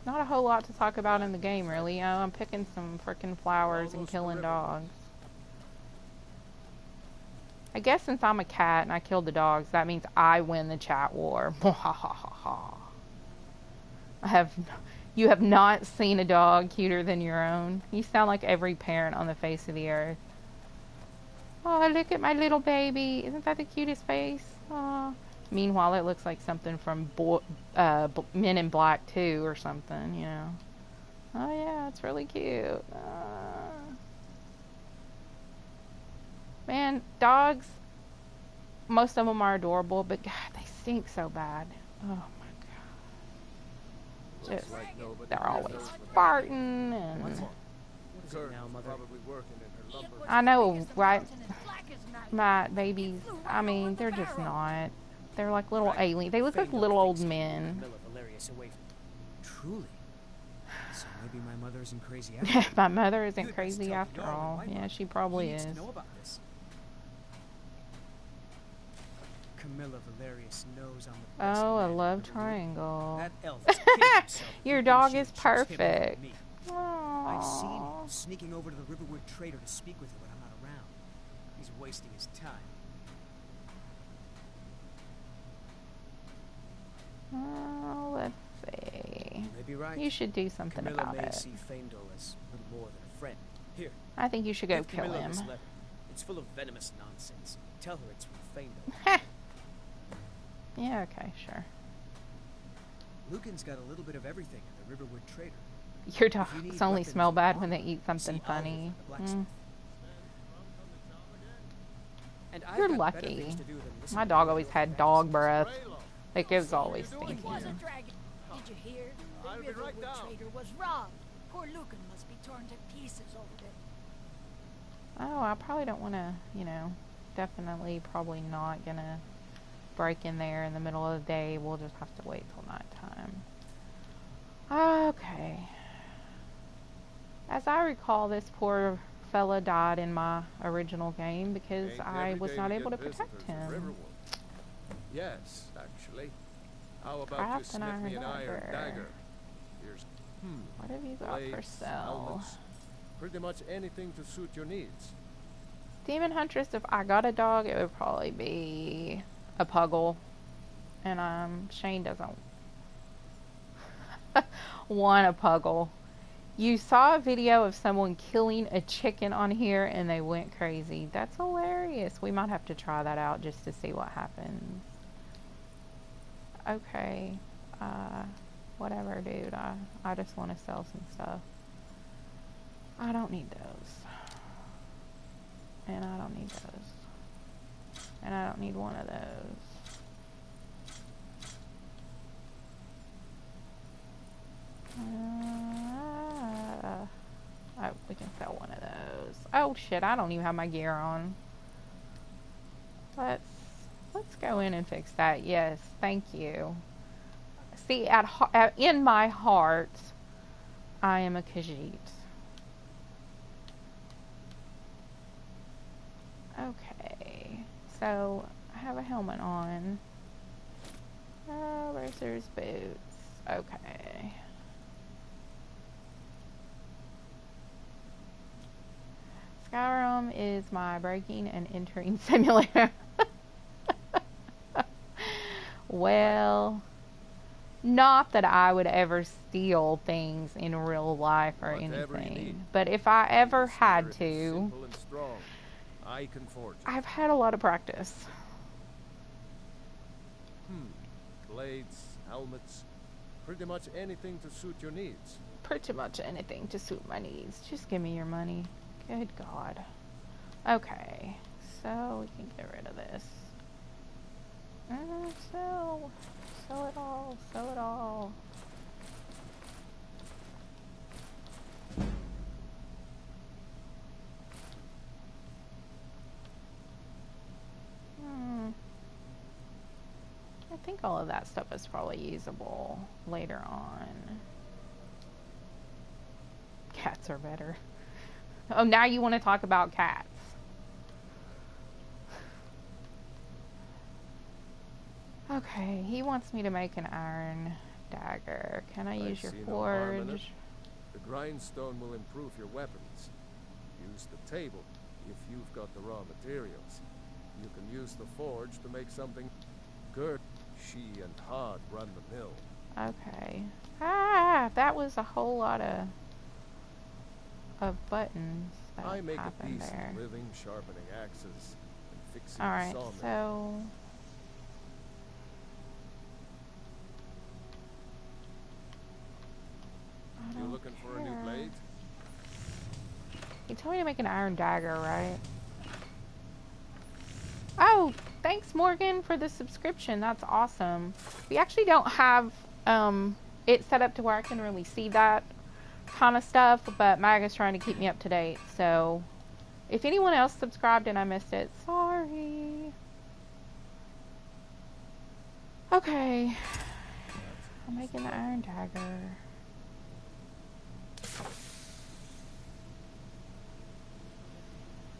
Not a whole lot to talk about in the game, really. Oh, I'm picking some frickin' flowers and killing dogs. I guess since I'm a cat and I killed the dogs, that means I win the chat war. You have not seen a dog cuter than your own. You sound like every parent on the face of the earth. Oh, look at my little baby. Isn't that the cutest face? Aww. Meanwhile, it looks like something from Men in Black 2 or something, you know. Oh yeah, it's really cute. Man, dogs, most of them are adorable, but God, they stink so bad. Oh my God. Just, they're always farting and... I know, right? My babies, I mean, they're just not. They're like little aliens. They look like little old men. Truly. So maybe my mother isn't crazy after all. My mother isn't crazy after all. Yeah, she probably is. Know about this. Camilla Valerius knows I'm the best. Oh, a love triangle. That elf Your dog is perfect. I've seen him sneaking over to the Riverwood trader to speak with him when I'm not around. He's wasting his time. Oh, let's see. Maybe right. You should do something Camilla about it. As little more than a friend. Here, I think you should go kill him. It's full of venomous nonsense. Tell her it's from Feindel. Yeah, okay, sure. Lucan's got a little bit of everything at the Riverwood trader. Your dogs only smell bad when they eat something funny. You're lucky. My dog always had dog breath. Like, it was always stinky. It was a dragon. Did you hear? The Riverwood trader was robbed. Poor Lucan must be torn to pieces over there. Oh, I probably don't want to, you know, definitely probably not going to break in there in the middle of the day. We'll just have to wait till nighttime. Okay. As I recall, this poor fella died in my original game because I was not able to protect him. Yes, actually. How about you snip me an iron dagger? Here's what have you got for sale? Pretty much anything to suit your needs. Demon Huntress, if I got a dog, it would probably be a puggle. And Shane doesn't want a puggle. You saw a video of someone killing a chicken on here and they went crazy. That's hilarious. We might have to try that out just to see what happens. Okay. Whatever, dude. I just want to sell some stuff. I don't need those. And I don't need those. And I don't need one of those. Oh, we can sell one of those. Oh shit, I don't even have my gear on. Let's go in and fix that. Yes, thank you. See, in my heart, I am a Khajiit. Okay, so I have a helmet on. Oh, racer's boots. Okay. Skyrim is my breaking and entering simulator. Well, not that I would ever steal things in real life or anything, but if I ever had to, I've had a lot of practice. Blades, helmets, pretty much anything to suit your needs. Pretty much anything to suit my needs. Just give me your money. Good God. Okay, so we can get rid of this. Sell it all. I think all of that stuff is probably usable later on. Cats are better. Oh, now you want to talk about cats. Okay, he wants me to make an iron dagger. Can I use your forge? The grindstone will improve your weapons. Use the table if you've got the raw materials. You can use the forge to make something good. She and Hod run the mill. Okay. Ah, that was a whole lot of buttons that I make a decent living sharpening axes and fixing sawmills. All right, so you're looking for a new blade? You told me to make an iron dagger, right? Oh, thanks Morgan for the subscription. That's awesome. We actually don't have it set up to where I can really see that kind of stuff, but Maga's trying to keep me up to date. So if anyone else subscribed and I missed it, sorry. Okay, I'm making the iron dagger.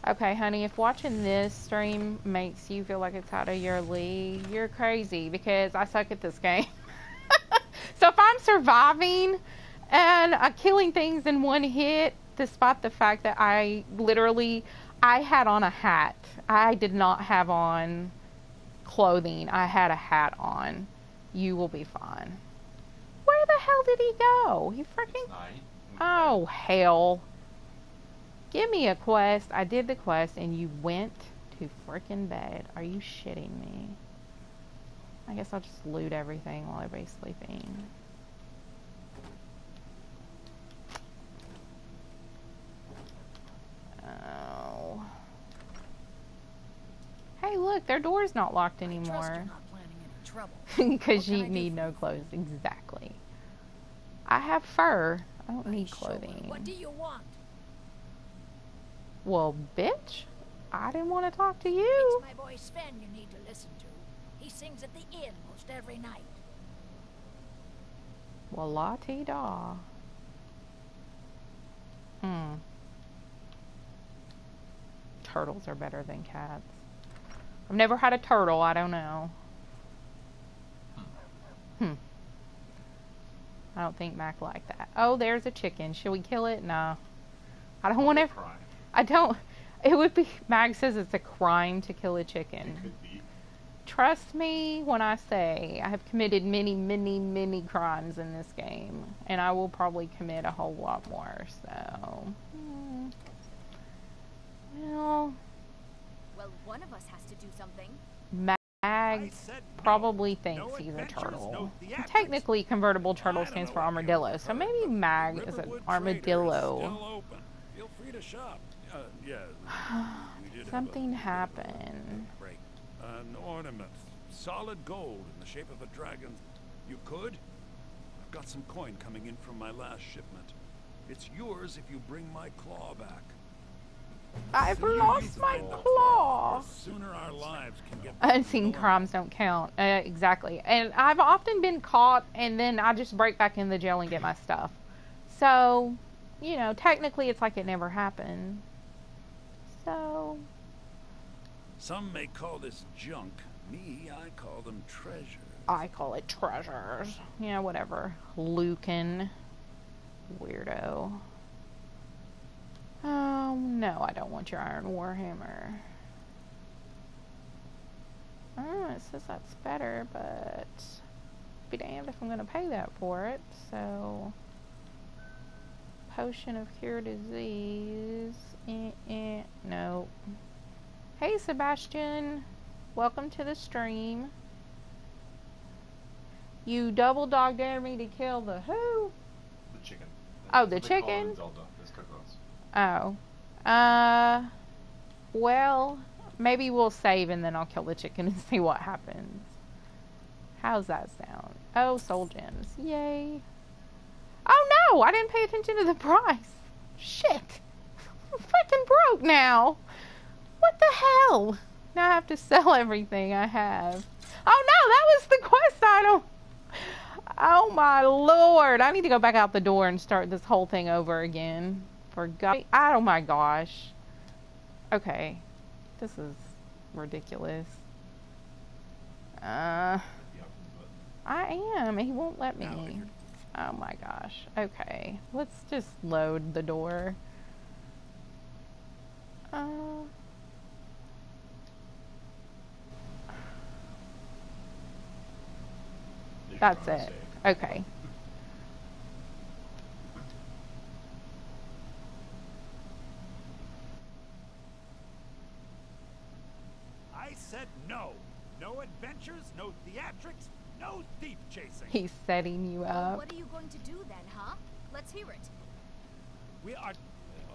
Okay, honey, if watching this stream makes you feel like it's out of your league, you're crazy, because I suck at this game. So if I'm surviving and killing things in one hit, despite the fact that I had on a hat. I did not have on clothing. I had a hat on. You will be fine. Where the hell did he go? He freaking... Oh, hell. Give me a quest. I did the quest and you went to freaking bed. Are you shitting me? I guess I'll just loot everything while everybody's sleeping. Oh. Hey, look, their door's not locked anymore. Because you need no clothes. Exactly. I have fur. I don't need clothing. What do you want? Well, bitch, I didn't want to talk to you. It's my boy Sven you need to listen to. He sings at the inn most every night. Well, la ti da. Hmm. Turtles are better than cats. I've never had a turtle, I don't know. Hmm. I don't think Mac liked that. Oh, there's a chicken. Should we kill it? Nah. I don't want to... I don't... It would be... Mag says it's a crime to kill a chicken. It could be. Trust me when I say I have committed many, many, many crimes in this game. And I will probably commit a whole lot more, so... Hmm. Well, one of us has to do something. Mag probably thinks he's a turtle. Technically, convertible turtle stands for armadillo, so maybe Mag is an armadillo. Feel free to shop. Yeah. Something happened. An ornament, solid gold in the shape of a dragon. You could? I've got some coin coming in from my last shipment. It's yours if you bring my claw back. I've lost my claw. Sooner our lives can get unseen crimes don't count. Exactly. And I've often been caught and then I just break back in the jail and get my stuff. So, you know, technically it's like it never happened. So, some may call this junk. Me, I call them treasures. I call it treasures. Yeah, whatever. Lucan. Weirdo. Oh, no, I don't want your iron warhammer. Oh, it says that's better, but... be damned if I'm going to pay that for it, so... Potion of cure disease... Nope. Hey, Sebastian! Welcome to the stream. You double dog dare me to kill the who? The chicken. Oh, the chicken? Oh. Well, maybe we'll save and then I'll kill the chicken and see what happens. How's that sound? Oh, soul gems. Yay. Oh no! I didn't pay attention to the price. Shit. I'm freaking broke now. What the hell? Now I have to sell everything I have. Oh no! That was the quest item! Oh my lord. I need to go back out the door and start this whole thing over again. Forgot. Oh my gosh. Okay. This is ridiculous. I am. He won't let me. Oh my gosh. Okay. Let's just load the door. That's it. Okay. Said no. No adventures, no theatrics, no thief chasing. He's setting you up. Well, what are you going to do then, huh? Let's hear it. We are...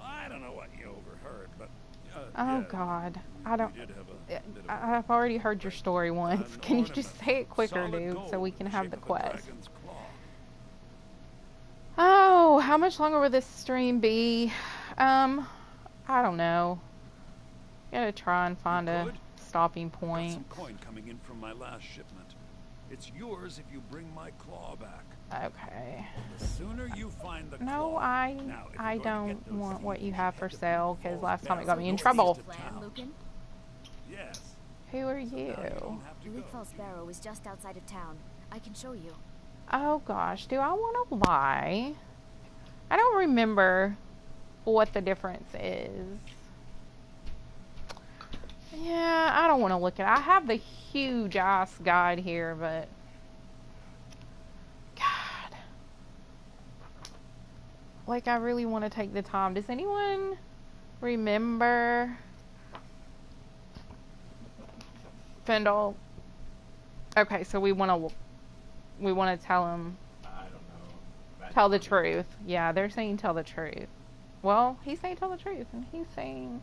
I don't know what you overheard, but... oh, God. I don't... I've already heard your story once. Can you just say it quicker, dude, so we can have the quest? Oh, how much longer will this stream be? I don't know. Gotta try and find a... stopping point. Got some coin coming in from my last shipment. It's yours if you bring my claw back. Okay. The sooner you find the claw. No, I don't want what you have for sale, because last time it got me in trouble. Yes. Who are you? Bleak Falls Barrow is just outside of town. I can show you. Oh gosh, do I want to lie? I don't remember what the difference is. Yeah, I don't want to look at it. I have the huge ice guide here, but... God. Like, I really want to take the time. Does anyone remember... Fendel? Okay, so we want to tell him. I don't know. Tell the truth. Yeah, they're saying tell the truth. Well, he's saying tell the truth, and he's saying...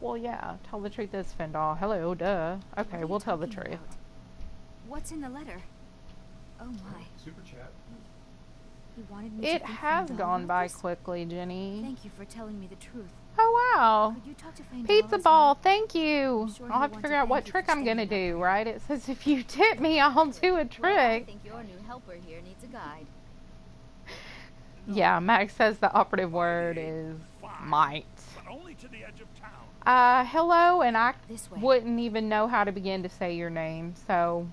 Well, yeah, tell the truth is Fendal. Hello, duh. Okay, we'll tell the truth. About? What's in the letter? Oh my. Super chat. He wanted me to has gone by quickly, Jenny. Thank you for telling me the truth. Oh, wow. Could you talk to Fendal? Pizza ball, thank you. Sure I'll have to figure out what trick I'm going to do, right? It says if you tip me, I'll do a trick. Well, I think your new helper here needs a guide. Yeah, Max says the operative word is might. But only to the edge of town. Hello, and I wouldn't even know how to begin to say your name, so,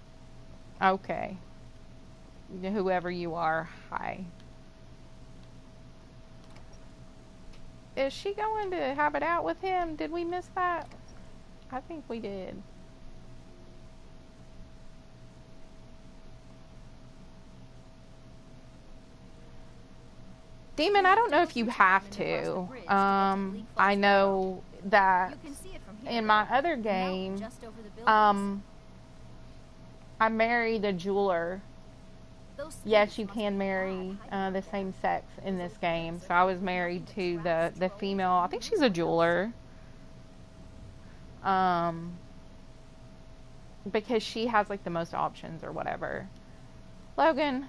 okay. Whoever you are, hi. Is she going to have it out with him? Did we miss that? I think we did. Demon, I don't know if you have to. I know that in my other game, I married a jeweler. Yes, you can marry the same sex in this game. So I was married to the female. I think she's a jeweler. Because she has like the most options or whatever. Logan.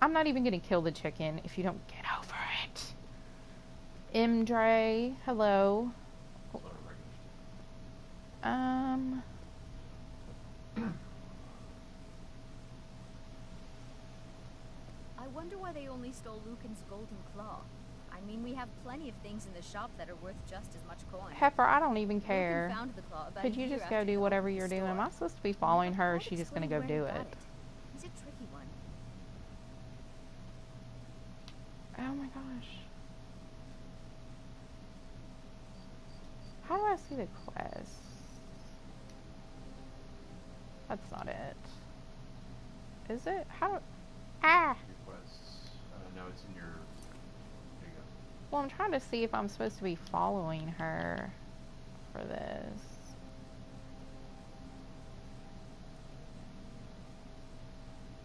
I'm not even going to kill the chicken if you don't get over it. Mdre, hello. I wonder why they only stole Lucan's golden claw. I mean, we have plenty of things in the shop that are worth just as much coin. Heifer, I don't even care. Could you just go do whatever you're doing? Am I supposed to be following her or is she just going to go do it? It's a tricky one. Oh my gosh. How do I see the quest? That's not it. Is it? How do... Ah! Requests. No, it's in your... There you go. Well, I'm trying to see if I'm supposed to be following her for this.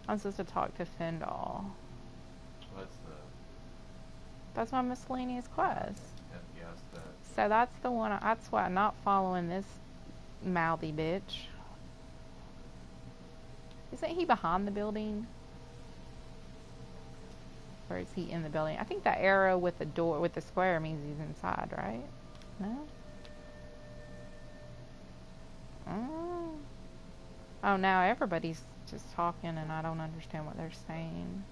I'm supposed to talk to Fendal. That's the... That's my miscellaneous quest. Yes, that. So that's the one. That's why I'm not following this mouthy bitch. Isn't he behind the building? Or is he in the building? I think that arrow with the door, with the square means he's inside, right? No? Mm. Oh, now everybody's just talking and I don't understand what they're saying.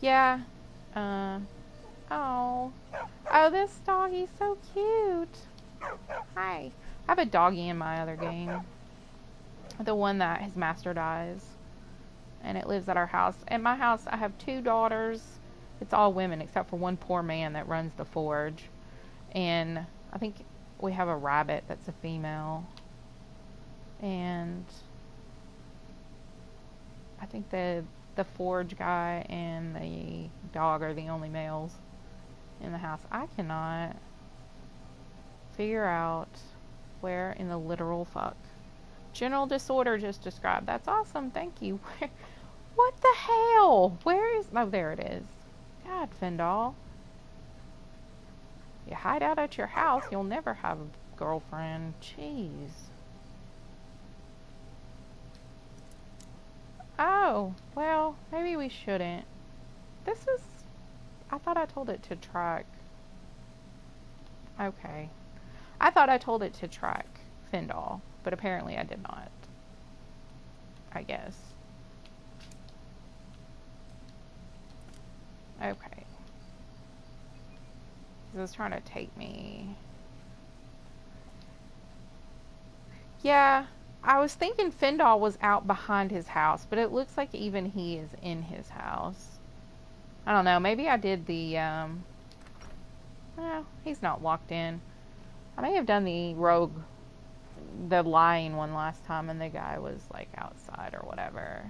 Yeah. Oh. Oh, this doggy's so cute. Hi. I have a doggy in my other game. The one that his master dies. And it lives at our house. At my house, I have two daughters. It's all women except for one poor man that runs the forge. And I think we have a rabbit that's a female. And I think the forge guy and the dog are the only males in the house. I cannot figure out where in the literal fuck. General disorder just described. That's awesome. Thank you. Where, what the hell? Where is... Oh, there it is. God, Fendal. You hide out at your house, you'll never have a girlfriend. Jeez. Oh, well, maybe we shouldn't. This is... I thought I told it to track. Okay. I thought I told it to track Findall, but apparently I did not, I guess. Okay. It's trying to take me. Yeah, I was thinking Findall was out behind his house, but it looks like even he is in his house. I don't know, maybe I did the, well, he's not locked in. I may have done the rogue, the lying one last time, and the guy was, like, outside or whatever.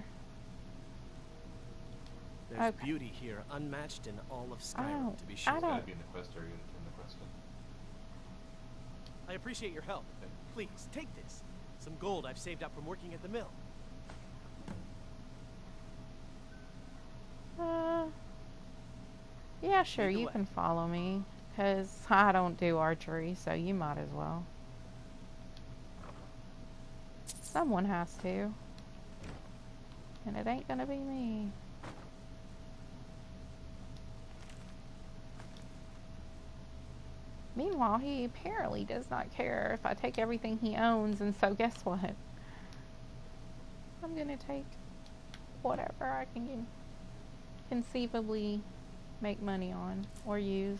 There's beauty here, unmatched in all of Skyrim, to be sure. That'd be in the quest area, in the quest room. I appreciate your help. Please, take this. Some gold I've saved up from working at the mill. Yeah, sure, you can follow me. Because I don't do archery, so you might as well. Someone has to. And it ain't gonna be me. Meanwhile, he apparently does not care if I take everything he owns, and so guess what? I'm gonna take whatever I can conceivably make money on or use.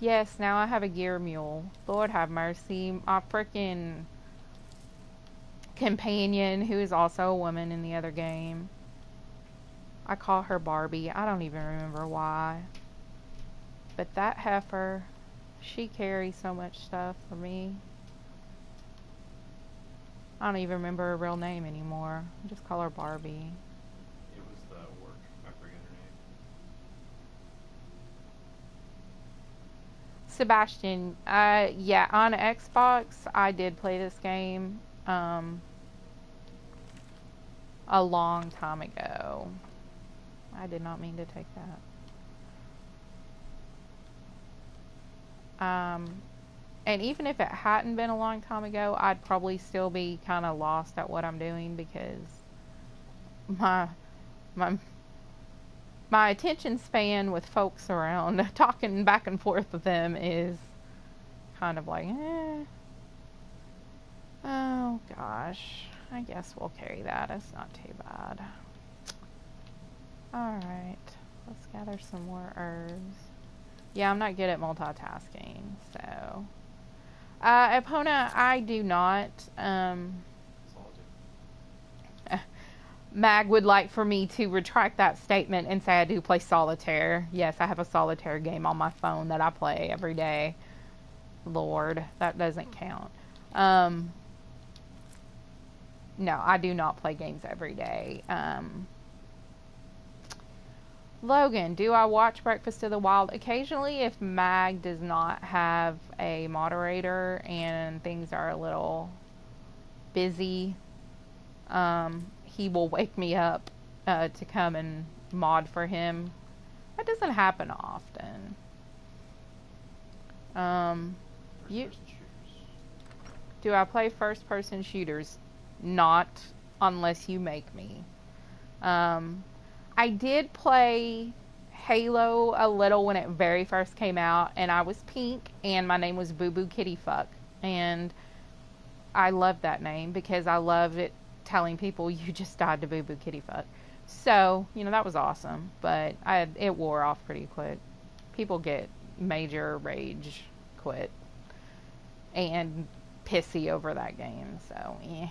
Yes, now I have a gear mule. Lord have mercy. My frickin' companion, who is also a woman in the other game. I call her Barbie. I don't even remember why. But that heifer... she carries so much stuff for me. I don't even remember her real name anymore. I just call her Barbie. It was the work. I forget her name. Sebastian. Yeah, on Xbox, I did play this game a long time ago. I did not mean to take that. And even if it hadn't been a long time ago, I'd probably still be kind of lost at what I'm doing, because my attention span with folks around, talking back and forth with them, is kind of like, eh. Oh gosh, I guess we'll carry that. It's not too bad. All right, let's gather some more herbs. Yeah, I'm not good at multitasking, so... Epona, I do not. Mag would like for me to retract that statement and say I do play solitaire. Yes, I have a solitaire game on my phone that I play every day. Lord, that doesn't count. No, I do not play games every day. Logan, do I watch Breakfast of the Wild? Occasionally, if Mag does not have a moderator and things are a little busy, he will wake me up to come and mod for him. That doesn't happen often. Do I play first-person shooters? Not unless you make me. I did play Halo a little when it very first came out, and I was pink, and my name was Boo Boo Kitty Fuck, and I loved that name because I loved it telling people you just died to Boo Boo Kitty Fuck. So, you know, that was awesome, but it wore off pretty quick. People get major rage quit and pissy over that game, so eh.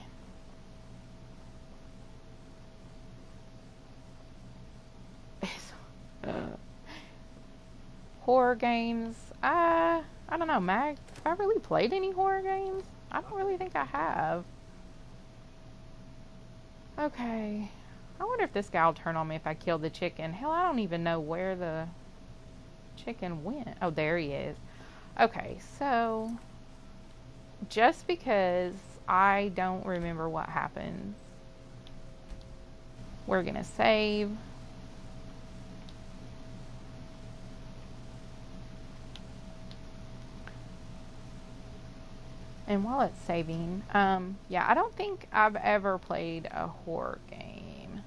Horror games, I don't know, Mag, have I really played any horror games? I don't really think I have. Okay, I wonder if this guy will turn on me if I kill the chicken. Hell, I don't even know where the chicken went. Oh, there he is. Okay, so just because I don't remember what happens, we're gonna save. And while it's saving, yeah, I don't think I've ever played a horror game.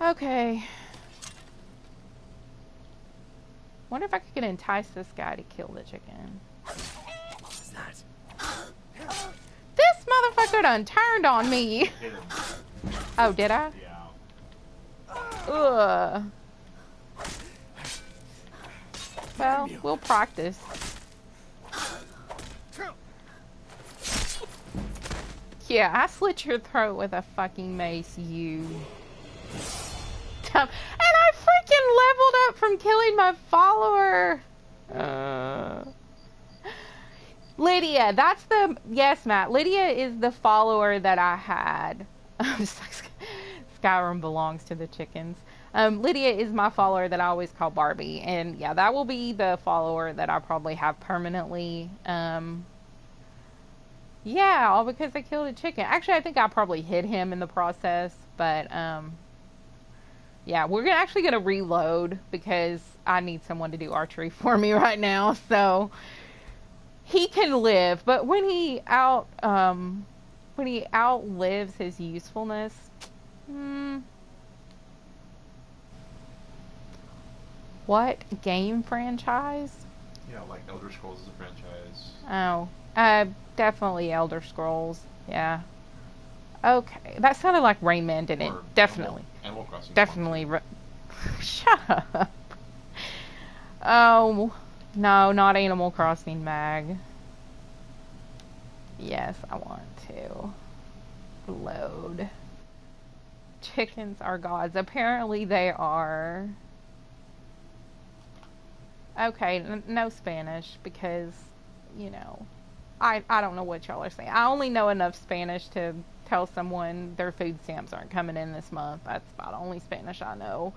Okay. Wonder if I could entice this guy to kill the chicken. What was that? This motherfucker done turned on me. Oh, did I? Yeah. Ugh. Well, we'll practice. Yeah, I slit your throat with a fucking mace, you. And I freaking leveled up from killing my follower. Lydia, that's the... Yes, Matt. Lydia is the follower that I had. I'm just like, Skyrim belongs to the chickens. Lydia is my follower that I always call Barbie. And yeah, that will be the follower that I probably have permanently. Yeah, all because I killed a chicken. Actually, I think I probably hit him in the process, but, yeah, we're actually going to reload because I need someone to do archery for me right now, so he can live, but when he outlives his usefulness, what game franchise? Yeah, like Elder Scrolls is a franchise. Oh. Definitely Elder Scrolls. Yeah. Okay. That sounded like Rayman, didn't it? Definitely. Animal Crossing. Definitely. Shut up. Oh, no, not Animal Crossing, Mag. Yes, I want to. Load. Chickens are gods. Apparently they are. Okay, no Spanish because, you know... I don't know what y'all are saying. I only know enough Spanish to tell someone their food stamps aren't coming in this month. That's about the only Spanish I know,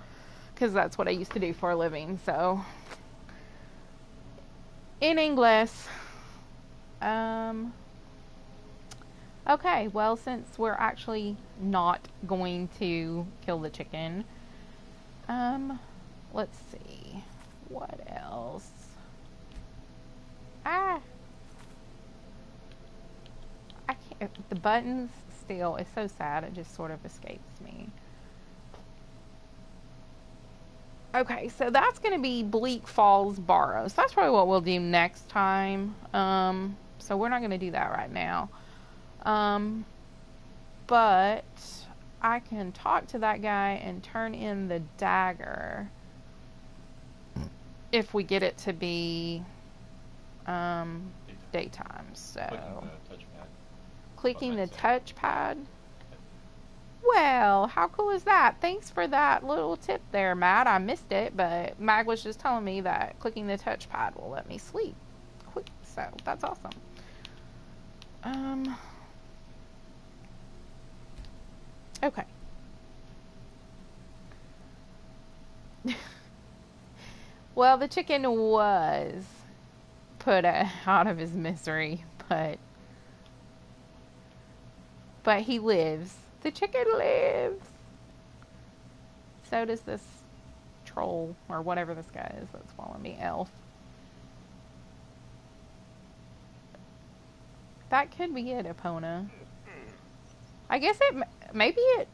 because that's what I used to do for a living. So, in English. Okay, well, since we're actually not going to kill the chicken, let's see. What else? Ah! The buttons still, it's so sad, it just sort of escapes me. Okay, so that's going to be Bleak Falls Barrow. So that's probably what we'll do next time. So we're not going to do that right now. But I can talk to that guy and turn in the dagger if we get it to be daytime. So... Clicking the touchpad. Well, how cool is that? Thanks for that little tip there, Matt. I missed it, but Mag was just telling me that clicking the touchpad will let me sleep quick, so that's awesome. Okay. Well, the chicken was put out of his misery, but he lives. The chicken lives. So does this troll, or whatever this guy is that's following me, elf. That could be it, Epona. I guess maybe it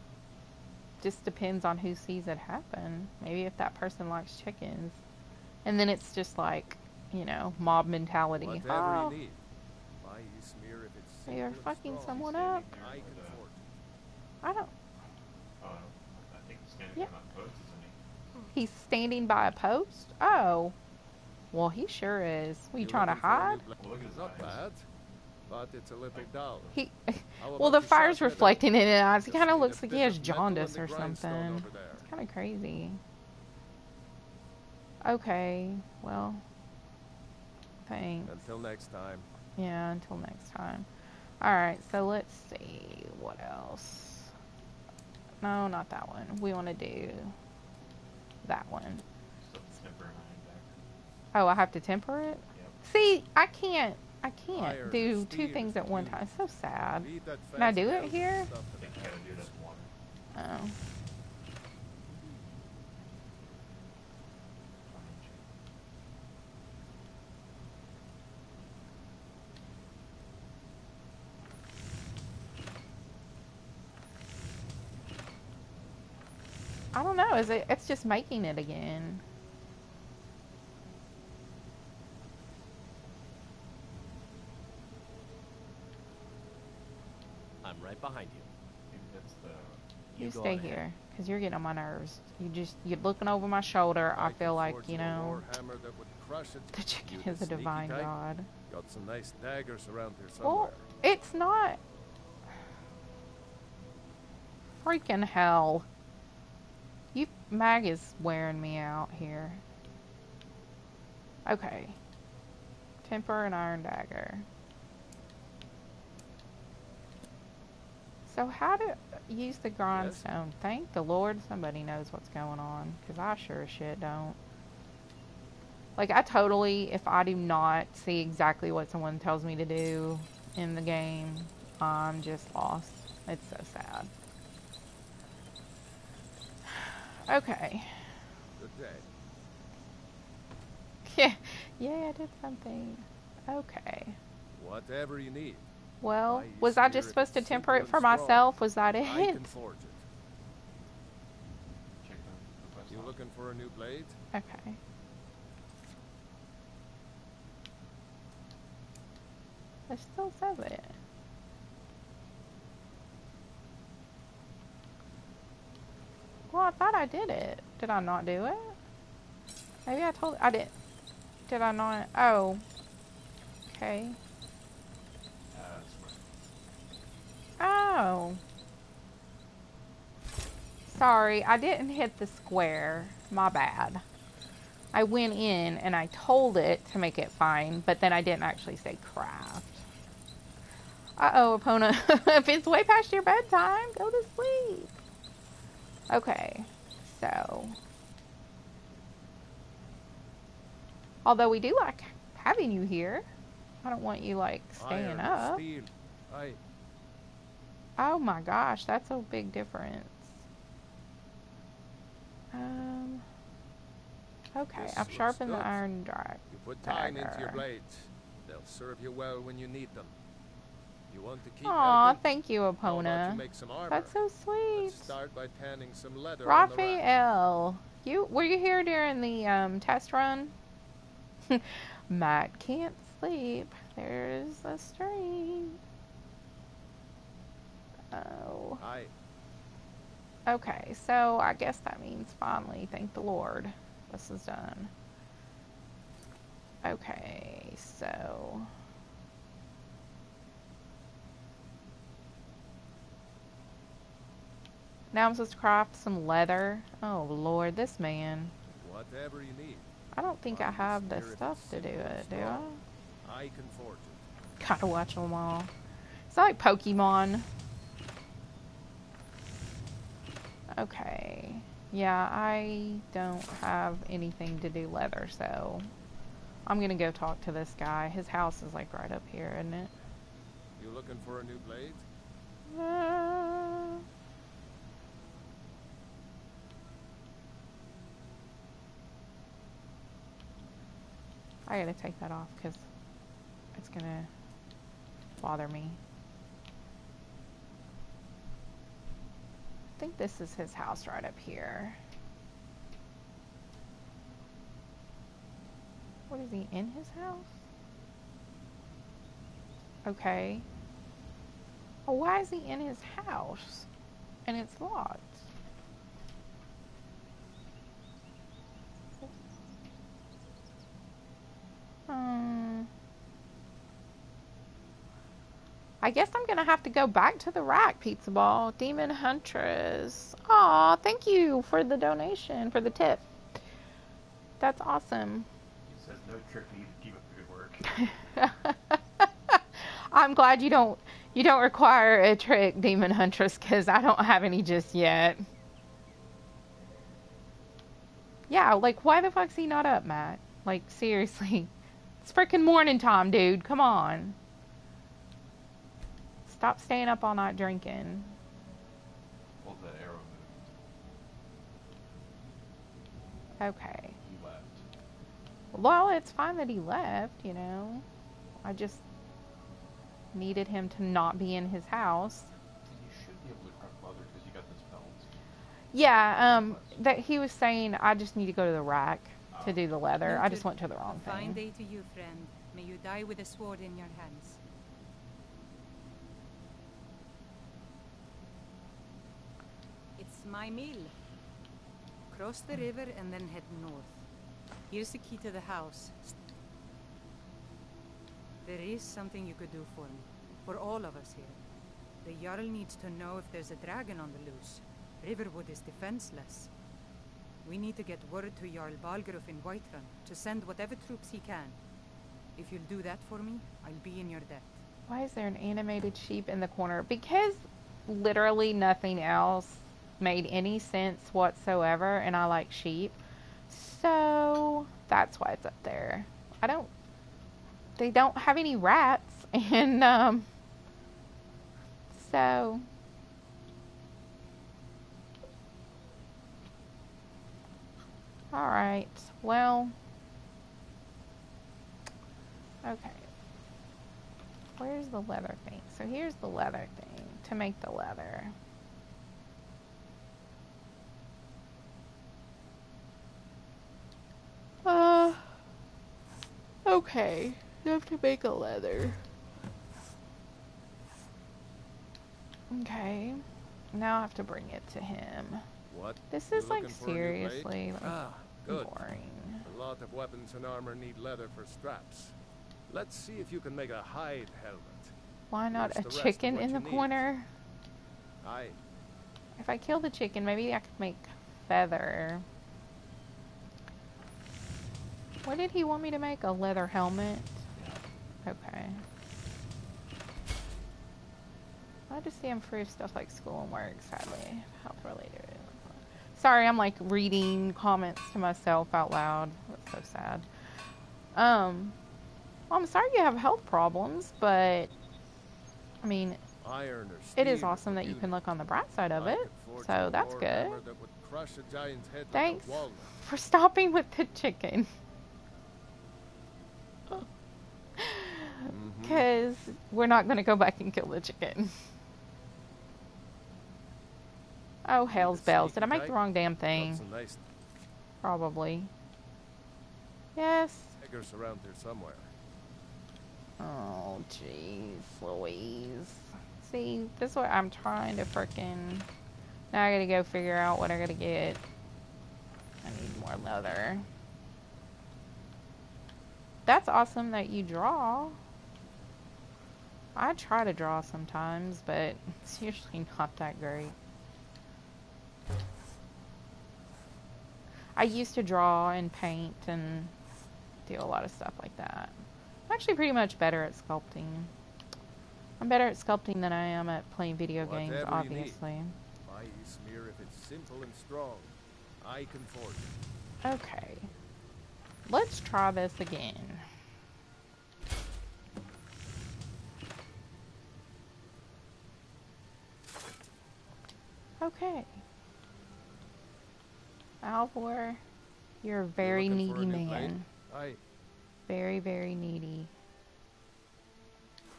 just depends on who sees it happen. Maybe if that person likes chickens. And then it's just like, you know, mob mentality. Whatever you need. Why you smear if it's they are fucking someone up. I don't... Yep. He's standing by a post? Oh. Well, he sure is. What, are you trying to hide? Not bad, but it's a little dull. Well, the fire's reflecting in his eyes. He kind of looks like he has jaundice or something. It's kind of crazy. Okay. Well. Thanks. Until next time. Yeah, until next time. Alright, so let's see. What else? No, not that one. We want to do that one. Oh, I have to temper it? Yep. See, I can't do two things at one time. It's so sad. Can I do it here? I think you gotta do this one. Oh. I don't know. It's just making it again. You stay here, because you're getting on my nerves. You're looking over my shoulder. I feel like, you know, the chicken is a divine god. Got some nice daggers around here somewhere. Well, it's not... Freaking hell. You... Mag is wearing me out here. Okay. Temper and iron dagger. So how to use the grindstone? Yes. Thank the Lord somebody knows what's going on, because I sure as shit don't. Like, I totally, if I do not see exactly what someone tells me to do in the game, I'm just lost. It's so sad. Okay. Good day. Yeah, yeah, I did something. Okay. Whatever you need. Well, was I just supposed to temper it for myself? Was that it? I can forge it. You looking for a new blade? Okay. It still says it. Well, I thought I did it. Did I not do it? Maybe I told... I did. Did I not? Oh. Okay. Oh. Sorry, I didn't hit the square. My bad. I went in and I told it to make it fine, but then I didn't actually say craft. Uh-oh, opponent. If it's way past your bedtime, go to sleep. Okay, so. Although we do like having you here. I don't want you, like, staying up. Oh my gosh, that's a big difference. Okay, I've sharpened the iron dagger. You put time into your blades. They'll serve you well when you need them. You want to keep helping? Thank you, opponent. That's so sweet. Let's start by tanning some leather. Raphael, were you here during the test run? Matt can't sleep. There's a stream. Oh. Hi. Okay, so I guess that means finally, thank the Lord, this is done. Okay, so. Now I'm supposed to craft some leather. Oh Lord, this man. Whatever you need. I don't think I have the stuff to do it, do I? I can forge it. Gotta watch them all. It's like Pokemon. Okay, yeah, I don't have anything to do leather, so I'm gonna go talk to this guy. His house is like right up here, isn't it? You looking for a new blade? I gotta take that off because it's gonna bother me. I think this is his house right up here. What is he in his house? Okay. Oh, why is he in his house? And it's locked. I guess I'm gonna have to go back to the rack, Pizza Ball. Demon Huntress. Aw, thank you for the donation, for the tip. That's awesome. It says no trick for you to keep up the good work. I'm glad you don't require a trick, Demon Huntress, because I don't have any just yet. Yeah, like why the fuck's he not up, Matt? Like seriously. It's freaking morning time, dude. Come on. Stop staying up all night drinking. Hold that arrow moved. Okay. He left. Well, it's fine that he left, you know. I just needed him to not be in his house. You should be able to craft leather because you got this belt. Yeah, that he was saying I just need to go to the rack to do the leather. I just went to the wrong thing. Fine day to you, friend. May you die with a sword in your hands. my meal. Cross the river and then head north. Here's the key to the house. There is something you could do for me. For all of us here. The Jarl needs to know if there's a dragon on the loose. Riverwood is defenseless. We need to get word to Jarl Balgruuf in Whiterun to send whatever troops he can. If you'll do that for me, I'll be in your debt. Why is there an animated sheep in the corner? Because literally nothing else made any sense whatsoever, and I like sheep. So that's why it's up there. They don't have any rats, and so all right, well, okay. Where's the leather thing? So here's the leather thing to make the leather. Okay. You have to make a leather. Okay. Now I have to bring it to him. What? This is like seriously like boring. A lot of weapons and armor need leather for straps. Let's see if you can make a hide helmet. Why not a chicken in the corner? Aye. If I kill the chicken, maybe I could make feather. What did he want me to make? A leather helmet? Okay. I just see him free of stuff like school and work, sadly. Health related. Sorry, I'm like reading comments to myself out loud. That's so sad. Well, I'm sorry you have health problems, but I mean, it is awesome that you can look on the bright side of it, so that's good. Thanks for stopping with the chicken. Because we're not going to go back and kill the chicken. Oh, hell's bells. Did I make the wrong damn thing? Probably. Yes. Eggers around here somewhere. Oh, jeez, Louise. See, this is what I'm trying to frickin'... Now I gotta go figure out what I gotta get. I need more leather. That's awesome that you draw. I try to draw sometimes, but it's usually not that great. I used to draw and paint and do a lot of stuff like that. I'm actually pretty much better at sculpting. I'm better at sculpting than I am at playing video games, obviously. My smear, if it's simple and strong, I can forge it. Okay. Let's try this again. Okay. Alvor, you're a very needy man. Very, very needy.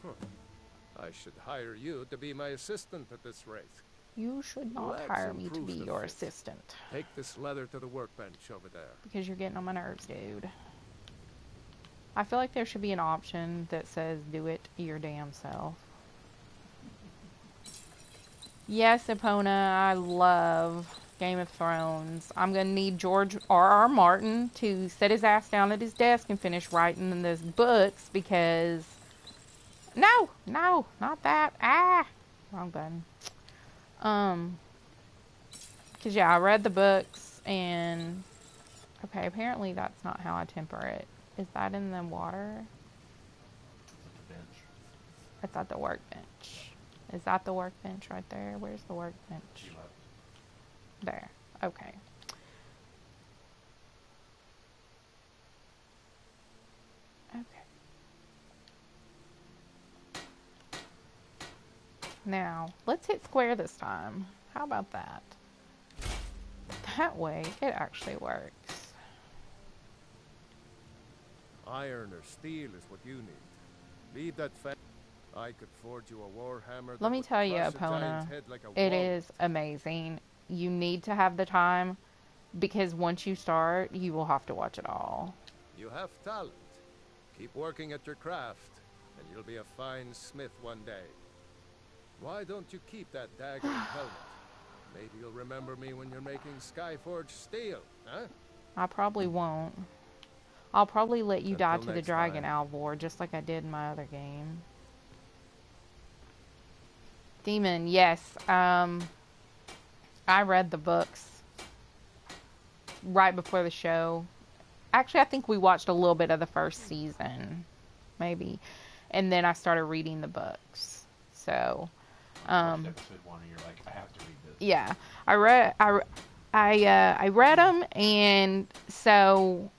Huh. I should hire you to be my assistant at this rate. You should not hire me to be your assistant. Take this leather to the workbench over there. Because you're getting on my nerves, dude. I feel like there should be an option that says, do it your damn self. Yes, Epona, I love Game of Thrones. I'm going to need George R.R. Martin to sit his ass down at his desk and finish writing those books because... No! No! Not that! Ah! Wrong button. Because, yeah, I read the books and... Okay, apparently that's not how I temper it. Is that in the water? The bench. It's at the workbench. Is that the workbench right there? Where's the workbench? There. Okay. Okay. Now, let's hit square this time. How about that? That way, it actually works. Iron or steel is what you need. Leave that fact. I could forge you a war hammer. Let me tell you, Epona, it is amazing. You need to have the time, because once you start, you will have to watch it all. You have talent. Keep working at your craft, and you'll be a fine smith one day. Why don't you keep that dagger and helmet? Maybe you'll remember me when you're making Skyforge steel, huh? I probably won't. I'll probably let you die to the dragon, Alvor, just like I did in my other game. Demon, yes. I read the books right before the show. Actually, I think we watched a little bit of the first season, maybe. And then I started reading the books. So, episode one, and you're like, I have to read this. Yeah, I read them, and so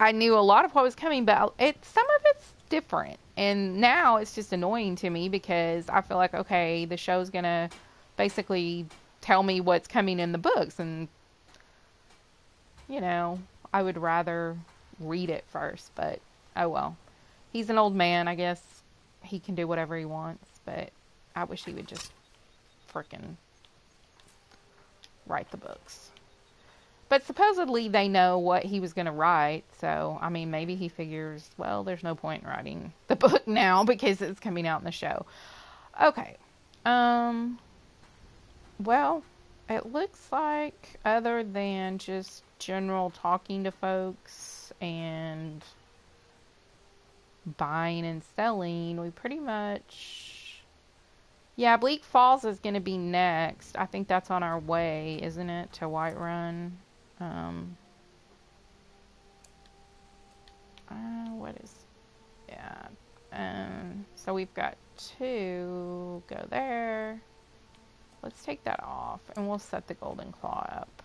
I knew a lot of what was coming, but some of it's different. And now it's just annoying to me because I feel like, okay, the show's going to basically tell me what's coming in the books. And, you know, I would rather read it first, but oh well. He's an old man. I guess he can do whatever he wants, but I wish he would just frickin' write the books. But supposedly they know what he was going to write, so, I mean, maybe he figures, well, there's no point in writing the book now because it's coming out in the show. Okay. Well, it looks like other than just general talking to folks and buying and selling, we pretty much... Yeah, Bleak Falls is going to be next. I think that's on our way, isn't it, to Whiterun? So we've got to go there. Let's take that off and we'll set the Golden Claw up.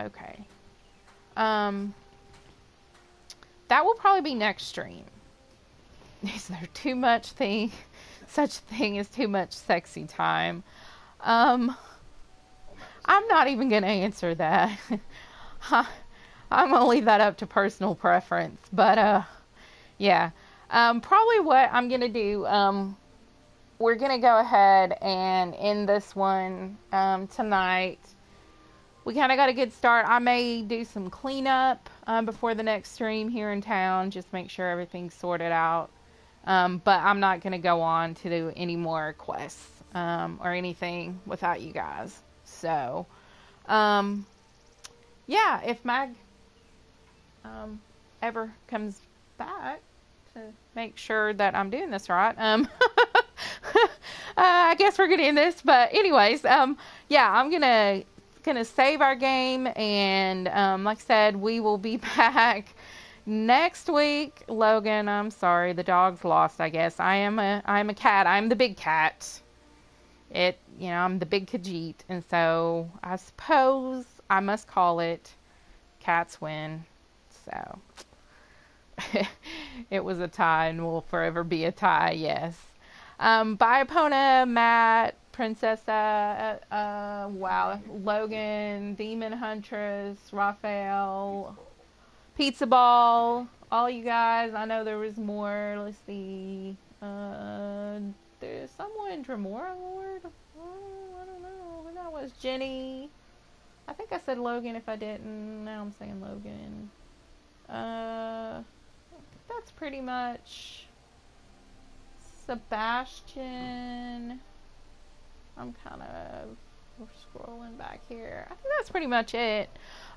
Okay. That will probably be next stream. Is there too much thing? Such thing as too much sexy time. I'm not even going to answer that. I'm going to leave that up to personal preference. But, yeah. Probably what I'm going to do, we're going to go ahead and end this one tonight. We kind of got a good start. I may do some cleanup before the next stream here in town. Just make sure everything's sorted out. But I'm not going to go on to do any more quests or anything without you guys. So, yeah, if Mag ever comes back to make sure that I'm doing this right, I guess we're going to end this. But anyways, yeah, I'm going to save our game. And like I said, we will be back next week. Logan, I'm sorry. The dog's lost, I guess. I am a cat. I'm the big cat. You know, I'm the big Khajiit. And so I suppose I must call it Cats Win. So it was a tie and will forever be a tie. Yes. Bye, Epona, Matt, Princessa, wow, Logan, Demon Huntress, Raphael, Pizza Ball, all you guys. I know there was more. Let's see. There's someone, Dremora Lord? Oh, I don't know who that was. Jenny. I think I said Logan if I didn't. Now I'm saying Logan. That's pretty much Sebastian. I'm kind of scrolling back here. I think that's pretty much it.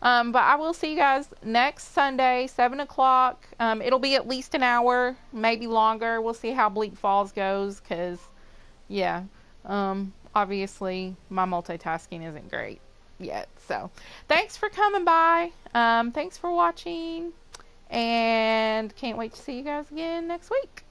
But I will see you guys next Sunday, 7 o'clock. It'll be at least an hour, maybe longer. We'll see how Bleak Falls goes because, yeah, obviously my multitasking isn't great yet. So thanks for coming by. Thanks for watching. And can't wait to see you guys again next week.